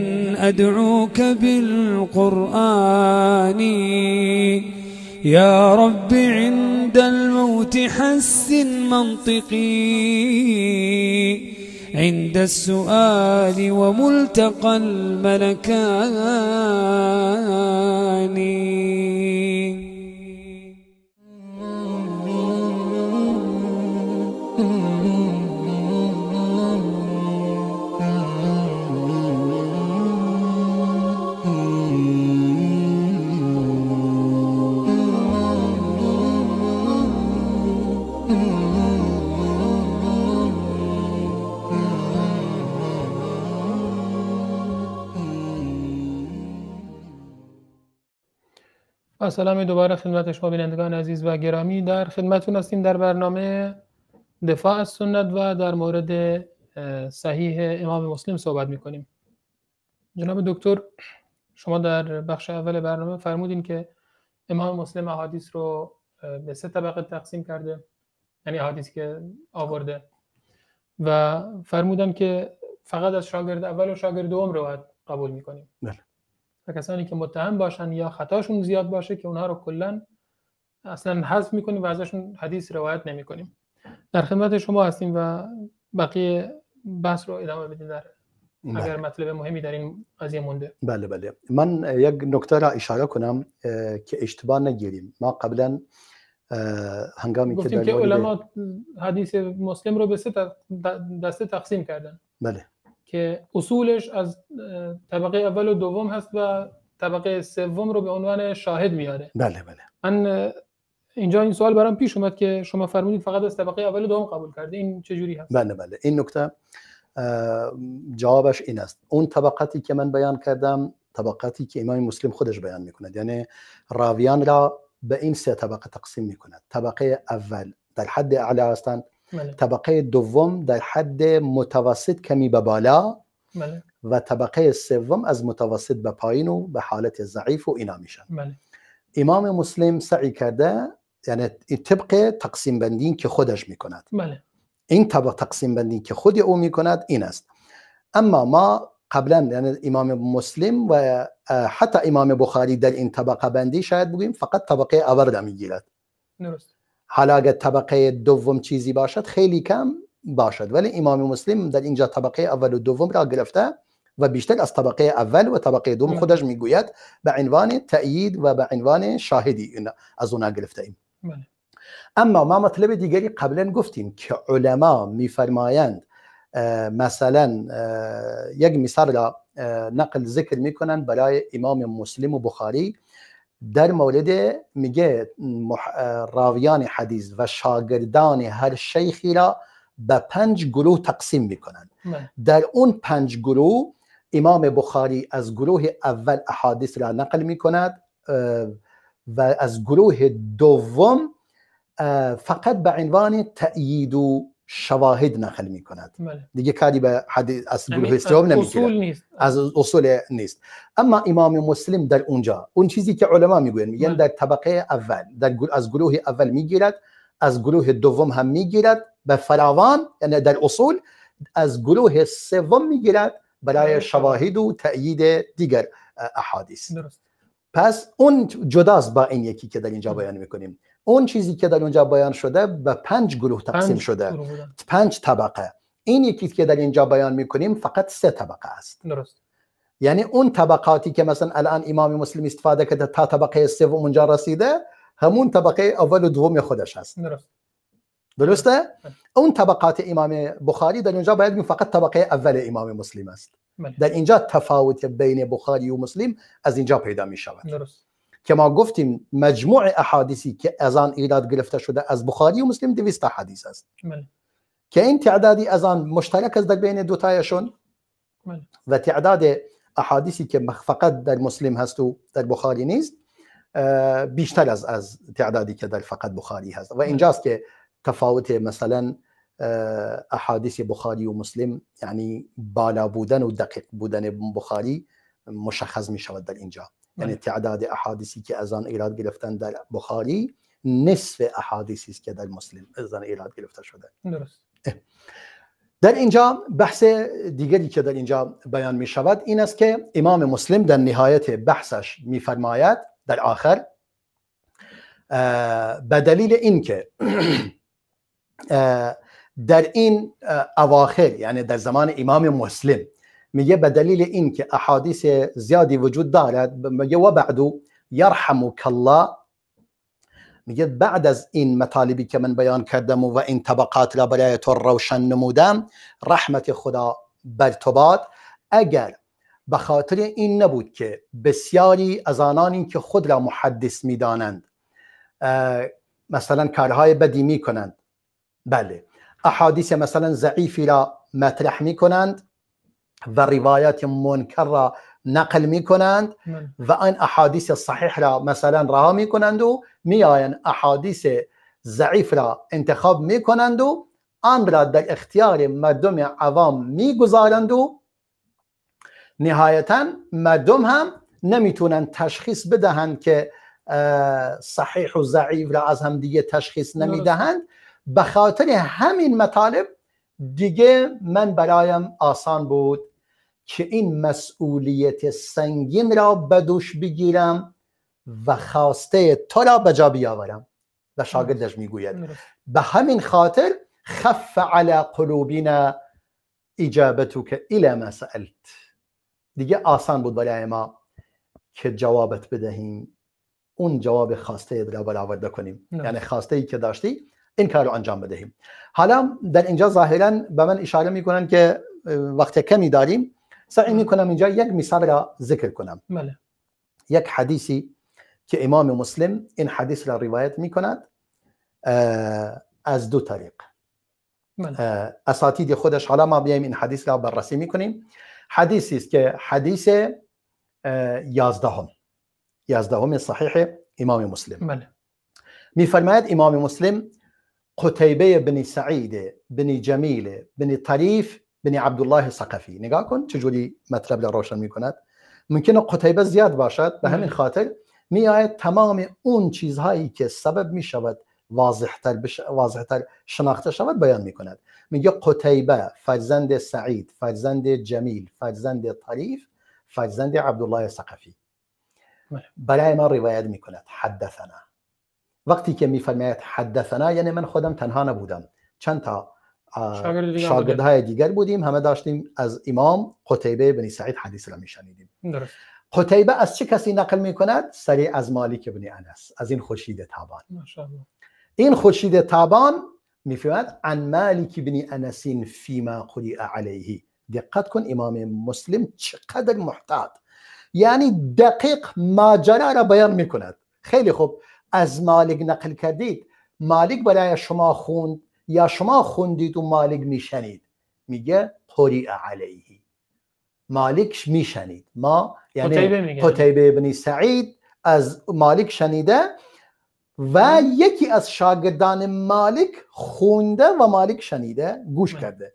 أدعوك بالقرآن يا رب عند الموت حسن منطقي عند السؤال وملتقى الملكان با سلام دوباره خدمت شما بینندگان عزیز و گرامی، در خدمتتون هستیم در برنامه دفاع از سنت و در مورد صحیح امام مسلم صحبت می‌کنیم. جناب دکتر، شما در بخش اول برنامه فرمودین که امام مسلم احادیث رو به 3 طبقه تقسیم کرده، یعنی احادیث که آورده، و فرمودن که فقط از شاگرد اول و شاگرد دوم رو قبول می‌کنیم. بله. و کسانی که متهم باشن یا خطاشون زیاد باشه که اونها رو کلا اصلا حذف میکنیم و ازشون حدیث روایت نمیکنیم. در خدمت شما هستیم و بقیه بحث رو ادامه بدیم اگر مطلب مهمی در این قضیه مونده. بله بله، من یک نکته را اشاره کنم که اشتباه نگیریم. ما قبلا هنگامی که گفتیم که علما حدیث مسلم رو به 3 دسته تقسیم کردن، بله، که اصولش از طبقه اول و دوم هست و طبقه سوم رو به عنوان شاهد میاره. بله بله. من اینجا این سوال برام پیش اومد که شما فرمودید فقط از طبقه اول و دوم قبول کرده، این چجوری هست؟ بله بله، این نکته جوابش این است. اون طبقاتی که من بیان کردم طبقاتی که امام مسلم خودش بیان میکند، یعنی راویان را به این 3 طبقه تقسیم میکند. طبقه اول در حد اعلی هستند، طبقه دوم در حد متوسط کمی به بالا، و طبقه سوم از متوسط به پایین و به حالت ضعیف و اینا میشن. امام مسلم سعی کرده، یعنی طبق تقسیم بندی که خودش میکند، این طبق تقسیم بندی که خود او میکند این است. اما ما قبلا، یعنی امام مسلم و حتی امام بخاری در این طبقه بندی شاید بگیم فقط طبقه اول را میگیرد. درست. حالا اگر طبقه دوم چیزی باشد خیلی کم باشد، ولی امام مسلم در اینجا طبقه اول و دوم را گرفته و بیشتر از طبقه اول و طبقه دوم خودش میگوید به عنوان تأیید و به عنوان شاهدی از اونا گرفته ایم. اما ما مطلب دیگری قبلا گفتیم که علما میفرمایند، مثلا یک مثال را نقل ذکر میکنند برای امام مسلم و بخاری در مورد، میگه راویان حدیث و شاگردان هر شیخی را به 5 گروه تقسیم میکنند. در اون 5 گروه امام بخاری از گروه اول احادیث را نقل میکند و از گروه دوم فقط به عنوان تأیید و شواهد نقل میکند، دیگه کاری به حدیث از گروه سوم نمیگیره، از اصول نیست. اما امام مسلم در اونجا اون چیزی که علما میگویند، میگن در طبقه اول، از گروه اول میگیرد، از گروه دوم هم میگیرد به فراوان، یعنی در اصول از گروه سوم میگیرد برای شواهد و تأیید دیگر احادیث. پس اون جداست با این یکی که در اینجا بیان میکنیم. اون چیزی که در اونجا بیان شده به 5 گروه تقسیم شده، 5 طبقه. این یکی که در اینجا بیان میکنیم فقط سه طبقه است. درست. یعنی اون طبقاتی که مثلا الان امام مسلم استفاده کرده تا طبقه سوم اونجا رسیده، همون طبقه اول و دوم خودش هست. درست. درسته؟ اون طبقات امام بخاری در اونجا باید فقط طبقه اول امام مسلم است. در اینجا تفاوت بین بخاری و مسلم از اینجا پیدا می شود. درست. که ما گفتیم مجموع احادیثی که از آن ایراد گرفته شده از بخاری و مسلم 200 حدیث است. که این تعدادی از آن مشترک است در بین دوتایشون و تعداد احادیثی که فقط در مسلم هست و در بخاری نیست بیشتر از تعدادی که در فقط بخاری هست. و اینجاست که تفاوت مثلا احادیث بخاری و مسلم، یعنی بالا بودن و دقیق بودن بخاری مشخص می شود در اینجا. یعنی تعداد احادیثی که از آن ایراد گرفتن در بخاری نصف احادیثی است که در مسلم از آن ایراد گرفته شده. درست. در اینجا بحث دیگری که در اینجا بیان می شود این است که امام مسلم در نهایت بحثش می فرماید در آخر به دلیل اینکه در این اواخر، یعنی در زمان امام مسلم، میگه به دلیل اینکه احادیث زیادی وجود دارد، میگه و بعدو یرحمک الله، میگه بعد از این مطالبی که من بیان کردم و این طبقات را برای تو روشن نمودم، رحمت خدا بر تو باد، اگر به خاطر این نبود که بسیاری از آنانی که خود را محدث میدانند مثلا کارهای بدی می کنند، بله، احادیث مثلا ضعیفی را مطرح می کنند و روایات منکر را نقل می کنند و این احادیث صحیح را مثلا رها می کنند و می آین احادیث ضعیف را انتخاب می کنند و آن را در اختیار مردم عوام می گذارند و نهایتا مردم هم نمی توانند تشخیص بدهند که صحیح و ضعیف را از هم دیگه تشخیص نمیدهند. به خاطر همین مطالب دیگه من برایم آسان بود که این مسئولیت سنگین را به دوش بگیرم و خواسته تو را به جا بیاورم. و شاگردش میگوید به همین خاطر خف علی قلوبنا اجابتک الی ما سألت، دیگه آسان بود برای ما که جوابت بدهیم، اون جواب خواسته را برآورده کنیم. یعنی خواسته ای که داشتی این کار رو انجام بدهیم. حالا در اینجا ظاهرا به من اشاره میکنن که وقت کمی داریم، سعی میکنم اینجا یک مثال را ذکر کنم. یک حدیثی که امام مسلم این حدیث را روایت میکند از دو طریق، اساتید خودش. حالا ما بیایم این حدیث را بررسی میکنیم. حدیثی است که حدیث 11 صحیح امام مسلم. میفرماید امام مسلم قطیبه بن سعید بن جمیل بن طریف بن عبدالله ثقفی. نگاه کن چجوری مطلب را روشن میکند. ممکنه قطیبه زیاد باشد، به همین خاطر میآید تمام اون چیزهایی که سبب میشود واضحتر شناخته شود بیان میکند. میگه قطیبه فرزند سعید، فرزند جمیل، فرزند طریف، فرزند عبدالله ثقفی برای ما روایت میکند حدثنا. وقتی که میفرماید حدثنا یعنی من خودم تنها نبودم، چند تا شاگردهای دیگر بودیم، همه داشتیم از امام قتیبه بن سعید حدیث را میشنیدیم. قتیبه از چه کسی نقل میکند؟ سریع از مالک بن انس، از این خورشید تابان. این خورشید تابان میفرماید عن مالک بن انس فيما قرئ عليه. دقت کن امام مسلم چقدر محتاط، یعنی دقیق ماجرا را بیان میکند. خیلی خوب، از مالک نقل کردید، مالک برای شما خوند یا شما خوندید و مالک میشنید، میگه قریء علیه، مالک میشنید، ما یعنی قتیبه بن سعید از مالک شنیده و یکی از شاگردان مالک خونده و مالک شنیده، گوش کرده.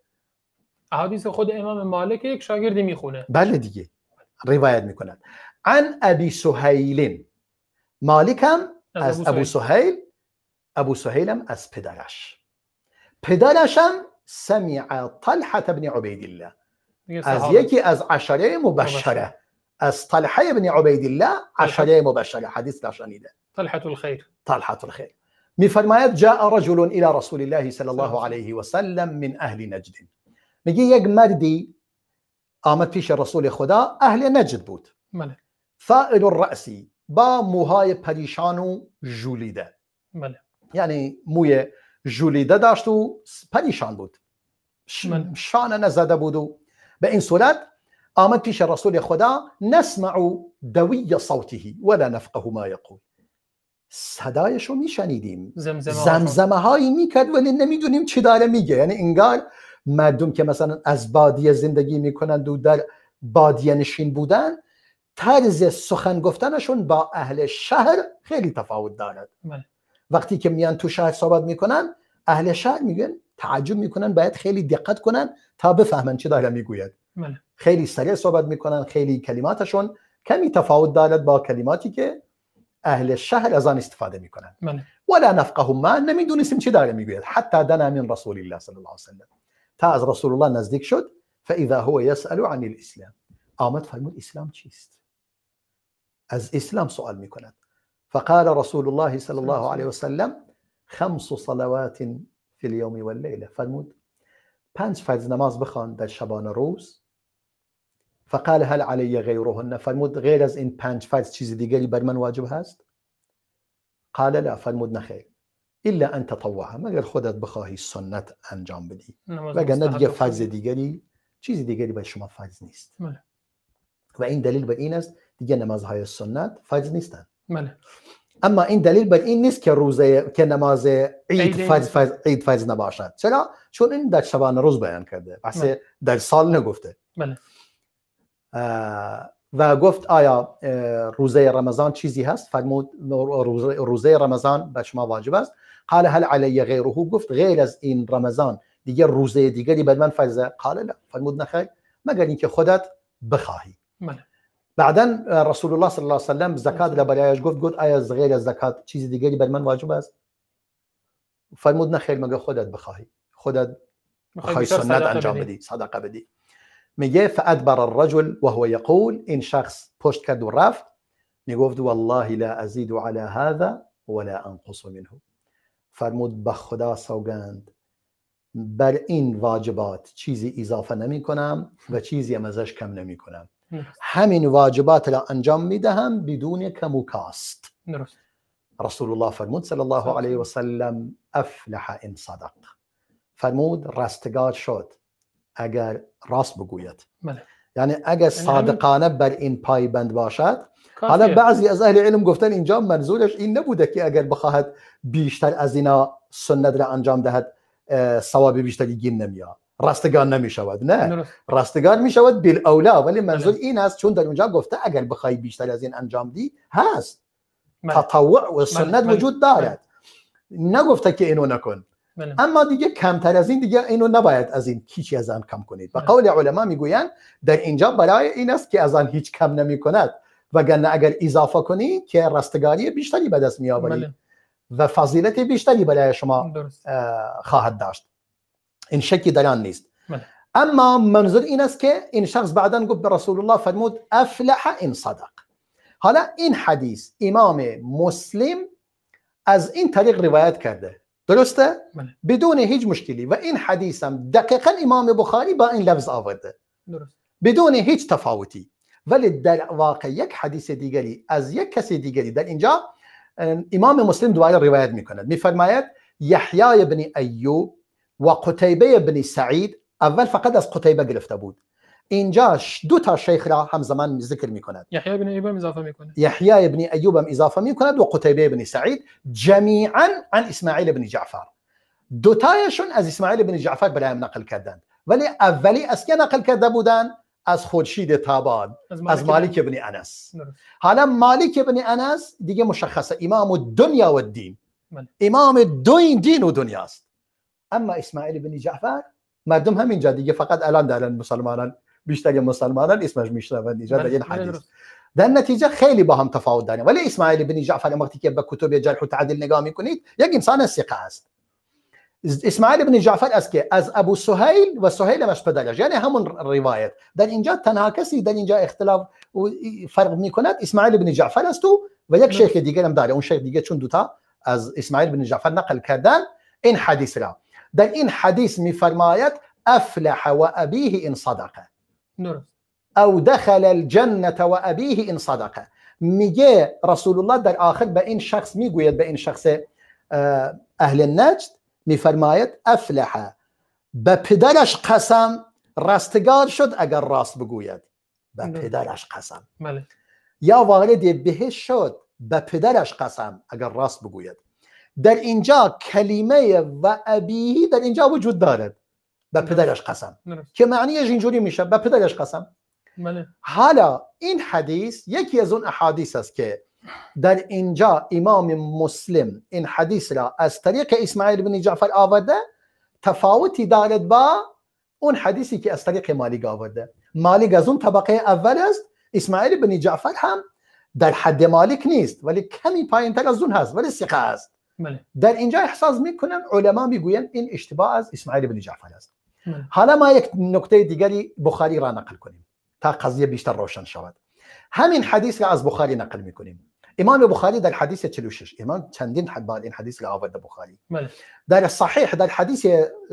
احادیث خود امام مالک یک شاگردی میخونه، بله دیگه روایت میکند. عن ابی سهیل، مالک هم از ابو سهیل، ابو سهیل هم از پدرش، پدرش هم سمع طلحه بن عبید الله، از یکی از عشره مبشره، از طلحه بن عبید الله، عشره مبشره، حدیث نشنیده، طلحه الخیر. طلحه الخیر میفرماید جاء رجل الى رسول الله صلی الله علیه وسلم من اهل نجد، میگه یک مردی آمد پیش رسول خدا، اهل نجد بود، بله، فائل الرأسی، با موهای پریشان و ژولیده، بله، یعنی موی ژولیده داشت و پریشان بود، شانه نزده بود و به این صورت آمد پیش رسول خدا. نسمع دوی صوته ولا نفقه ما يقول. صدایشو میشنیدیم، زمزمه هایی میکرد ولی نمیدونیم چی داره میگه. یعنی انگار مردم که مثلا از بادیه زندگی میکنند و در بادیه نشین بودن، طرز سخن گفتنشون با اهل شهر خیلی تفاوت دارد. وقتی که میان تو شهر صحبت میکنن، اهل شهر میگن تعجب میکنن، باید خیلی دقت کنن تا بفهمن چی داره میگوید. خیلی سریع صحبت میکنن، خیلی کلماتشون کمی تفاوت دارد با کلماتی که اهل شهر از آن استفاده میکنن. ولا نفقه ما، نمیدونستیم چی داره میگوید. حتی دنا من رسول الله صلی الله علیه و سلم، تا از رسول الله نزدیک شد. فاذا هو يسأل عن الاسلام، آمد فرمود اسلام چیست، از اسلام سوال میکند. فقال رسول الله صلی الله علیه و سلم خمس صلوات في اليوم والليله، فرمود 5 فرض نماز بخوان در شبانه روز. فقال هل علی غیرهن، فرمود غیر از این 5 فرض چیز دیگری بر من واجب هست؟ قال لا، فرمود نخیر، الا ان تطوع، مگر خودت بخواهی سنت انجام بدی، وگرنه دیگه فرض دیگری، چیز دیگری بر شما فرض نیست. و این دلیل بر این است دیگه نمازهای سنت فرض نیستند. اما این دلیل بر این نیست که روزه که نماز عید فرض نباشد. چرا؟ چون این در شبانه روز بیان کرده، بحث در سال نگفته. و گفت آیا روزه رمضان چیزی هست؟ فرمود روزه رمضان بر شما واجب است. قال هل علی غیره، گفت غیر از این رمضان دیگه روزه دیگری بر من فرض؟ قال لا، فرمود نخیر، مگر اینکه خودت بخواهی. بعدا رسول الله صلی الله علیه و سلم زکات را برایش گفت آیا از غیر از زکات چیز دیگری بر من واجب است؟ فرمود نخیر، مگر خودت بخواهی، خودت بخواهی سنت انجام بدی، صدقه بدی. میگه فادبر الرجل وهو يقول، این شخص پشت کرد و رفت، میگفت والله لا ازید على هذا ولا انقص منه، فرمود به خدا سوگند بر این واجبات چیزی اضافه نمی کنم و چیزی ازش کم نمی کنم، همین واجبات را انجام میدهم بدون کم و کاست. رسول الله فرمود صلی الله علیه و سلم افلح ان صدق، فرمود رستگار شد اگر راست بگوید. یعنی اگر صادقانه بر این پایبند باشد. حالا بعضی از اهل علم گفتن اینجا منظورش این نبوده که اگر بخواهد بیشتر از اینا سنت را انجام دهد ثواب بیشتری گیر نمیاد، رستگار نمیشود، نه، رستگار میشود بالاولا، ولی منظور این است چون در اونجا گفته اگر بخوای بیشتر از این انجام دی هست، تطوع و سنت وجود دارد، نگفته که اینو نکن، اما دیگه کمتر از این دیگه اینو نباید از این هیچی از آن کم کنید. و قول علما میگویند در اینجا برای این است که از آن هیچ کم نمی کند، وگرنه اگر اضافه کنی که رستگاری بیشتری به دست میآورید و فضیلت بیشتری برای شما خواهد داشت، این شکی در آن نیست. اما منظور این است که این شخص بعدا گفت به رسول الله، فرمود افلح ان صدق. حالا این حدیث امام مسلم از این طریق روایت کرده، درسته؟ بدون هیچ مشکلی. و این حدیث هم دقیقا امام بخاری با این لفظ آورده، بدون هیچ تفاوتی. ولی در واقع یک حدیث دیگری از یک کسی دیگری در اینجا امام مسلم دوباره روایت میکند. میفرماید یحیی بن ایوب و قطیبه بن سعید، اول فقط از قطیبه گرفته بود، اینجا دو تا شیخ را همزمان ذکر میکند، یحیی بن ایوب هم اضافه میکند، یحیی بن ایوب هم اضافه میکند و قطیبه بن سعید، جمیعا عن اسماعیل بن جعفر، دو تایشون از اسماعیل بن جعفر برایم نقل کردند، ولی اولی از که نقل کرده بودند از خورشید تابان، از مالک بن انس. حالا مالک بن انس دیگه مشخصه امام دنیا و دین، امام دین و دنیاست. اما اسماعیل بن جعفر مردم همینجا دیگه فقط الان دارن مسلمانان، بیشتر مسلمانان اسمش میشنوند اینجا در این حدیث، در نتیجه خیلی با هم تفاوت دارن. ولی اسماعیل بن جعفر وقتی که به کتب جرح و تعدیل نگاه میکنید یک انسان ثقه است. اسماعیل بن جعفر از که از ابو سهیل و سهیل مش پدرش، یعنی همون روایت. در اینجا تنها کسی در اینجا اختلاف و فرق میکند اسماعیل بن جعفر است و یک شیخ دیگه هم داره، اون شیخ دیگه چون دوتا از اسماعیل بن جعفر نقل کردن این حدیث را. در این حدیث میفرماید أفلح وأبيه إن صدق، أو دخل الجنة وأبيه إن صدق. میگه رسول الله در آخر به این شخص میگوید، به این شخص اهل نجد میفرماید افلحه، به پدرش قسم رستگار شد اگر راست بگوید، به پدرش قسم، یا وارد بهش شد به پدرش قسم اگر راست بگوید. در اینجا کلمه و ابیه در اینجا وجود دارد، به پدرش قسم، که معنیش اینجوری میشه به پدرش قسم. حالا این حدیث یکی از اون احادیث است که در اینجا امام مسلم این حدیث را از طریق اسماعیل بن جعفر آورده، تفاوتی دارد با اون حدیثی که از طریق مالک آورده. مالک از اون طبقه اول است، اسماعیل بن جعفر هم در حد مالک نیست ولی کمی پایین تر از اون هست ولی ثقه است. در اینجا احساس میکنم علما میگویند این اشتباه از اسماعیل بن جعفر است. حالا ما یک نکته دیگری بخاری را نقل کنیم تا قضیه بیشتر روشن شود. همین حدیث را از بخاری نقل میکنیم. امام بخاری در حدیث 46، امام چندین بار این حدیث را آورده بخاری. در صحیح در حدیث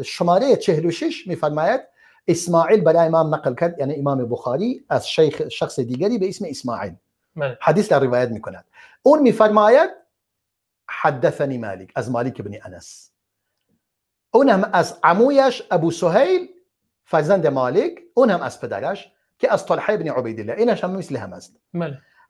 شماره 46 میفرماید اسماعیل برای امام نقل کرد، یعنی امام بخاری از شیخ شخص دیگری به اسم اسماعیل حدیث را روایت میکند. اون میفرماید حدثني مالک، از مالک بن انس، اون هم از عمویش ابو سهیل فرزند مالک، اون هم از پدرش که از طلحه بن عبید الله، اینش هم مثل هم است.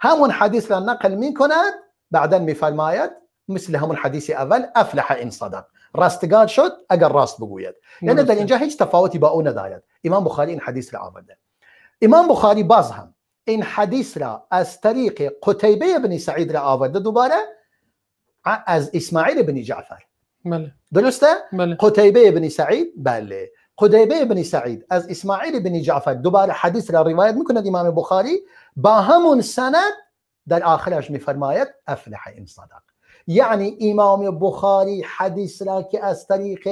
همون حدیث را نقل می کند، بعدا می فرماید مثل همون حدیث اول افلح ان صدق، رستگار شد اگر راست بگوید. یعنی در اینجا هیچ تفاوتی با اون ندارد. امام بخاری این حدیث را آورده. امام بخاری باز هم این حدیث را از طریق قطیبه بن سعید را آورده دوباره از اسماعیل بن جعفر. درسته؟ قطیبه بن سعید، بله، قطیبه بن سعید از اسماعیل بن جعفر دوباره حدیث را روایت میکند امام بخاری، با همون سند در آخرش میفرماید افلح ان صدق. یعنی امام بخاری حدیث را که از طریق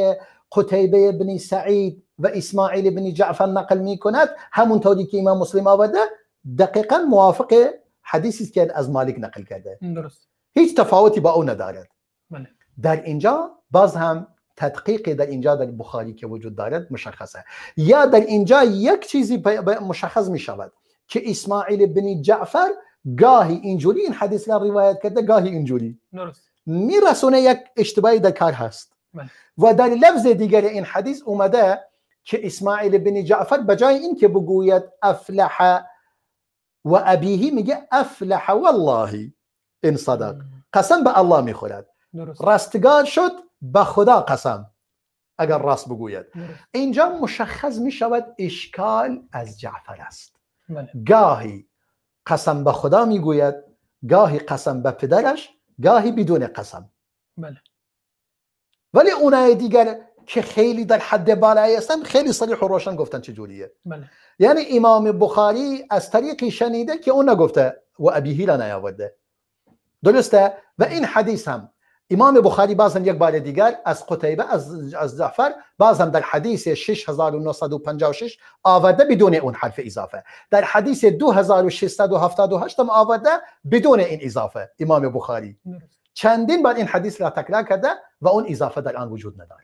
قطیبه بن سعید و اسماعیل بن جعفر نقل میکند، همونطوری که امام مسلم آورده دقیقا موافق حدیثی که از مالک نقل کرده، هیچ تفاوتی با اون ندارد. در اینجا باز هم تدقیقی در اینجا در بخاری که وجود دارد مشخصه، یا در اینجا یک چیزی مشخص می شود که اسماعیل بن جعفر گاهی اینجوری این حدیث را روایت کرده، گاهی اینجوری می رسونه، یک اشتباهی در کار هست. و در لفظ دیگر این حدیث اومده که اسماعیل بن جعفر بجای این که بگوید افلح و ابیه، میگه افلح والله ان صدق، قسم به الله می خورد، رستگار شد به خدا قسم اگر راست بگوید. اینجا مشخص می شود اشکال از جعفر است. گاهی قسم به خدا می گوید، گاهی قسم به پدرش، گاهی بدون قسم. ولی اونای دیگر که خیلی در حد بالایی هستن خیلی صریح و روشن گفتن چجوریه. یعنی امام بخاری از طریقی شنیده که اون نگفته و ابیه را نیاورده. درسته؟ و این حدیث هم امام بخاری بازم یک بار دیگر از قتیبه از جعفر بازم در حدیث 6956 آورده بدون اون حرف اضافه، در حدیث 2678 هم آورده بدون این اضافه. امام بخاری چندین بار این حدیث را تکرار کرده و اون اضافه در آن وجود ندارد.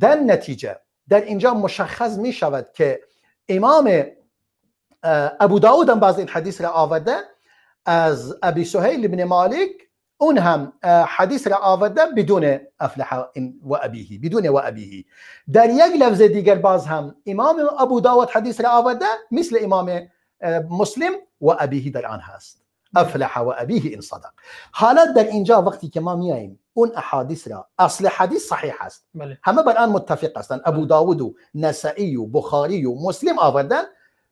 در نتیجه در اینجا مشخص می شود که امام ابو داود هم باز این حدیث را آورده از ابی سهیل بن مالک، اون هم حدیث را آورده بدون افلح و ابیه، بدون و ابیه. در یک لفظ دیگر باز هم امام ابو داود حدیث را آورده مثل امام مسلم و ابیه در آن هست، افلح و ابیه این صدق. حالا در اینجا وقتی که ما میاییم اون احادیث را، اصل حدیث صحیح است، همه بر آن متفق هستند، ابو داود و نسائی و بخاری و مسلم آوردن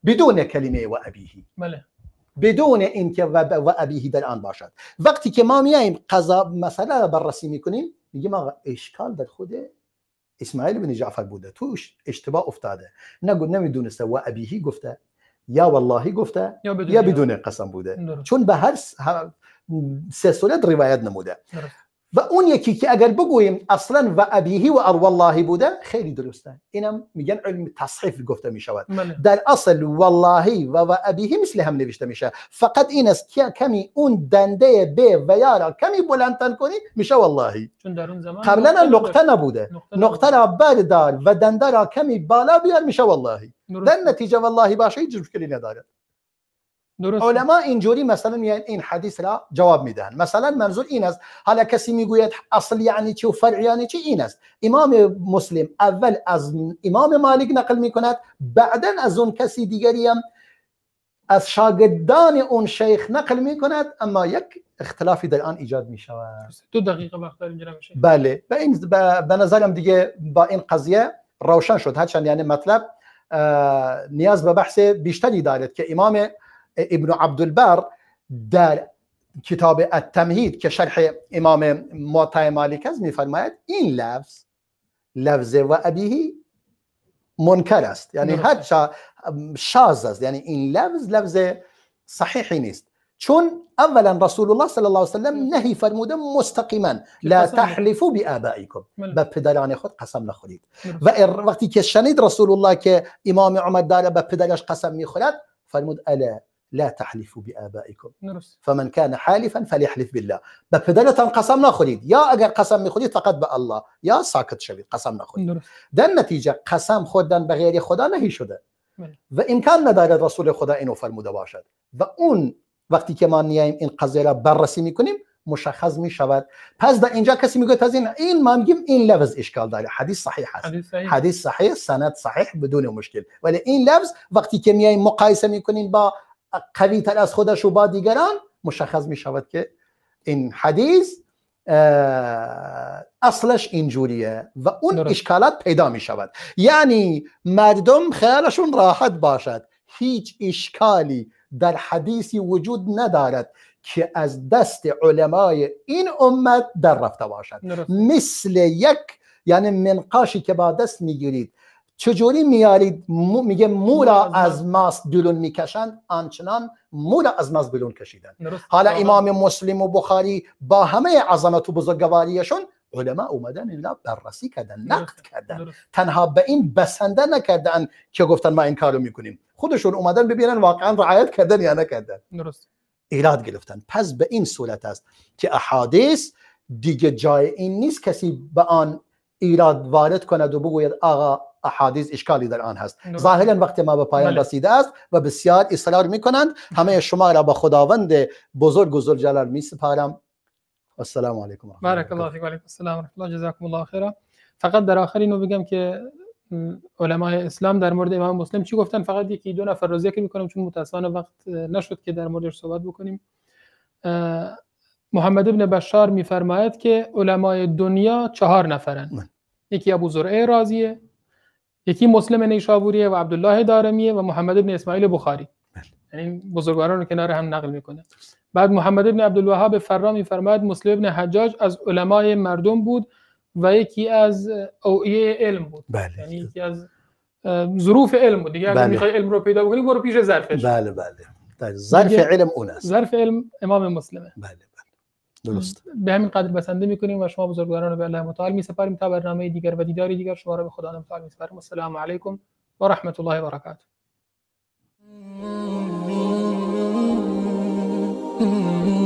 بدون کلمه و ابیه، بدون اینکه و ابیه در آن باشد. وقتی که ما میایم قضا مسئله را بررسی میکنیم، میگیم آقا اشکال در خود اسماعیل بن جعفر بوده، توش اشتباه افتاده، نمیدونسته و ابیه گفته یا والله گفته یا بدون قسم بوده، چون به هر سه صورت روایت نموده. و اون یکی که اگر بگوییم اصلا و ابیهی و اروالله بوده خیلی درسته، اینم میگن علم تصحیف گفته میشود. در اصل واللهی و ابیهی مثل هم نوشته میشه، فقط این است که کمی اون دنده به و یا را کمی بلندتر کنی میشه واللهی، چون در اون زمان قبلا نقطه نبوده، نقطه را بردار و دنده را کمی بالا بیار میشه واللهی، در نتیجه واللهی باشه هیچ مشکلی نداره. علما اینجوری مثلا میان این حدیث را جواب میدهند. مثلا منظور این است، حالا کسی میگوید اصل یعنی چی و فرع یعنی چی، این است امام مسلم اول از امام مالک نقل میکند، بعدا از اون کسی دیگری هم از شاگردان اون شیخ نقل میکند، اما یک اختلافی در آن ایجاد میشود. 2 دقیقه وقت داریم جناب شیخ. بله، به نظرم دیگه با این قضیه روشن شد، هرچند یعنی مطلب نیاز به بحث بیشتری دارد که امام ابن عبدالبر در کتاب التمهید که شرح امام مؤتای مالک است میفرماید این لفظ و ابیهی منکر است، یعنی هر شاذ است، یعنی این لفظ صحیحی نیست، چون اولا رسول الله صلی الله علیه وسلم نهی فرموده مستقیما لا تحلفوا بآبائكم، به پدران خود قسم نخورید، و وقتی که شنید رسول الله که امام عمر داره به پدرش قسم میخورد فرمود الا لا تحلفوا بآبائكم فمن كان حالفا فليحلف بالله، به پدرتان قسم نخورید، یا اگر قسم میخورید فقط به الله، یا ساکت شوید قسم نخورید. در نتیجه قسم خوردن به غیر خدا نهی شده و امکان ندارد رسول خدا اینو فرموده باشد، و اون وقتی که ما نیاییم این قضیه را بررسی میکنیم مشخص میشود. پس در اینجا کسی میگوید از این ما میگیم این لفظ اشکال داره، حدیث صحیح هست، حدیث صحیح، سند صحیح بدون مشکل، ولی این لفظ وقتی که میاییم مقایسه میکنیم با قوی تر از خودش و با دیگران مشخص میشود که این حدیث اصلش اینجوریه و اون اشکالات پیدا میشود. یعنی مردم خیالشون راحت باشد هیچ اشکالی در حدیثی وجود ندارد که از دست علمای این امت در رفته باشد. مثل یک یعنی منقاشی که با دست میگیرید، چجوری میارید میگه مو را از ماست دلون میکشند، آنچنان مو را از ماست دلون کشیدن. حالا امام مسلم و بخاری با همه عظمت و بزرگواریشون علما اومدن این را بررسی کردن، نقد کردن، تنها به این بسنده نکردن که گفتن ما این کارو میکنیم، خودشون اومدن ببینن واقعا رعایت کردن یا نکردن، ایراد گرفتن. پس به این صورت است که احادیث دیگه جای این نیست کسی به آن ایراد وارد کند و بگوید آقا احادیث اشکالی در آن هست. ظاهرا وقتی ما به پایان رسیده است و بسیار اصرار میکنند، همه شما را به خداوند بزرگ و ذوالجلال میسپارم. السلام علیکم. بارک الله فیک. و علیکم السلام و رحمت الله. جزاکم الله خیرا. فقط در آخر اینو بگم که علمای اسلام در مورد امام مسلم چی گفتن، فقط یکی دو نفر رو ذکر میکنم چون متاسفانه وقت نشد که در موردش صحبت بکنیم. محمد ابن بشار میفرماید که علمای دنیا 4 نفرن، یکی ابو زرعه رازیه، یکی مسلم نیشابوریه و عبدالله دارمیه و محمد ابن اسماعیل بخاری، یعنی بزرگواران رو کنار هم نقل میکنه. بعد محمد ابن عبدالوهاب فرا میفرماید مسلم ابن حجاج از علمای مردم بود و یکی از اوعیه علم بود، یعنی یکی از ظروف علم بود دیگه. اگر میخوای علم رو پیدا بکنی برو پیش ظرفش. بله ظرف علم اون است، ظرف علم امام مسلمه. بله درست. به همین قدر بسنده میکنیم و شما بزرگواران رو به الله متعال میسپاریم تا برنامه دیگر و دیداری دیگر. شما رو به خدا متعال میسپاریم. السلام علیکم و رحمت الله و برکاته.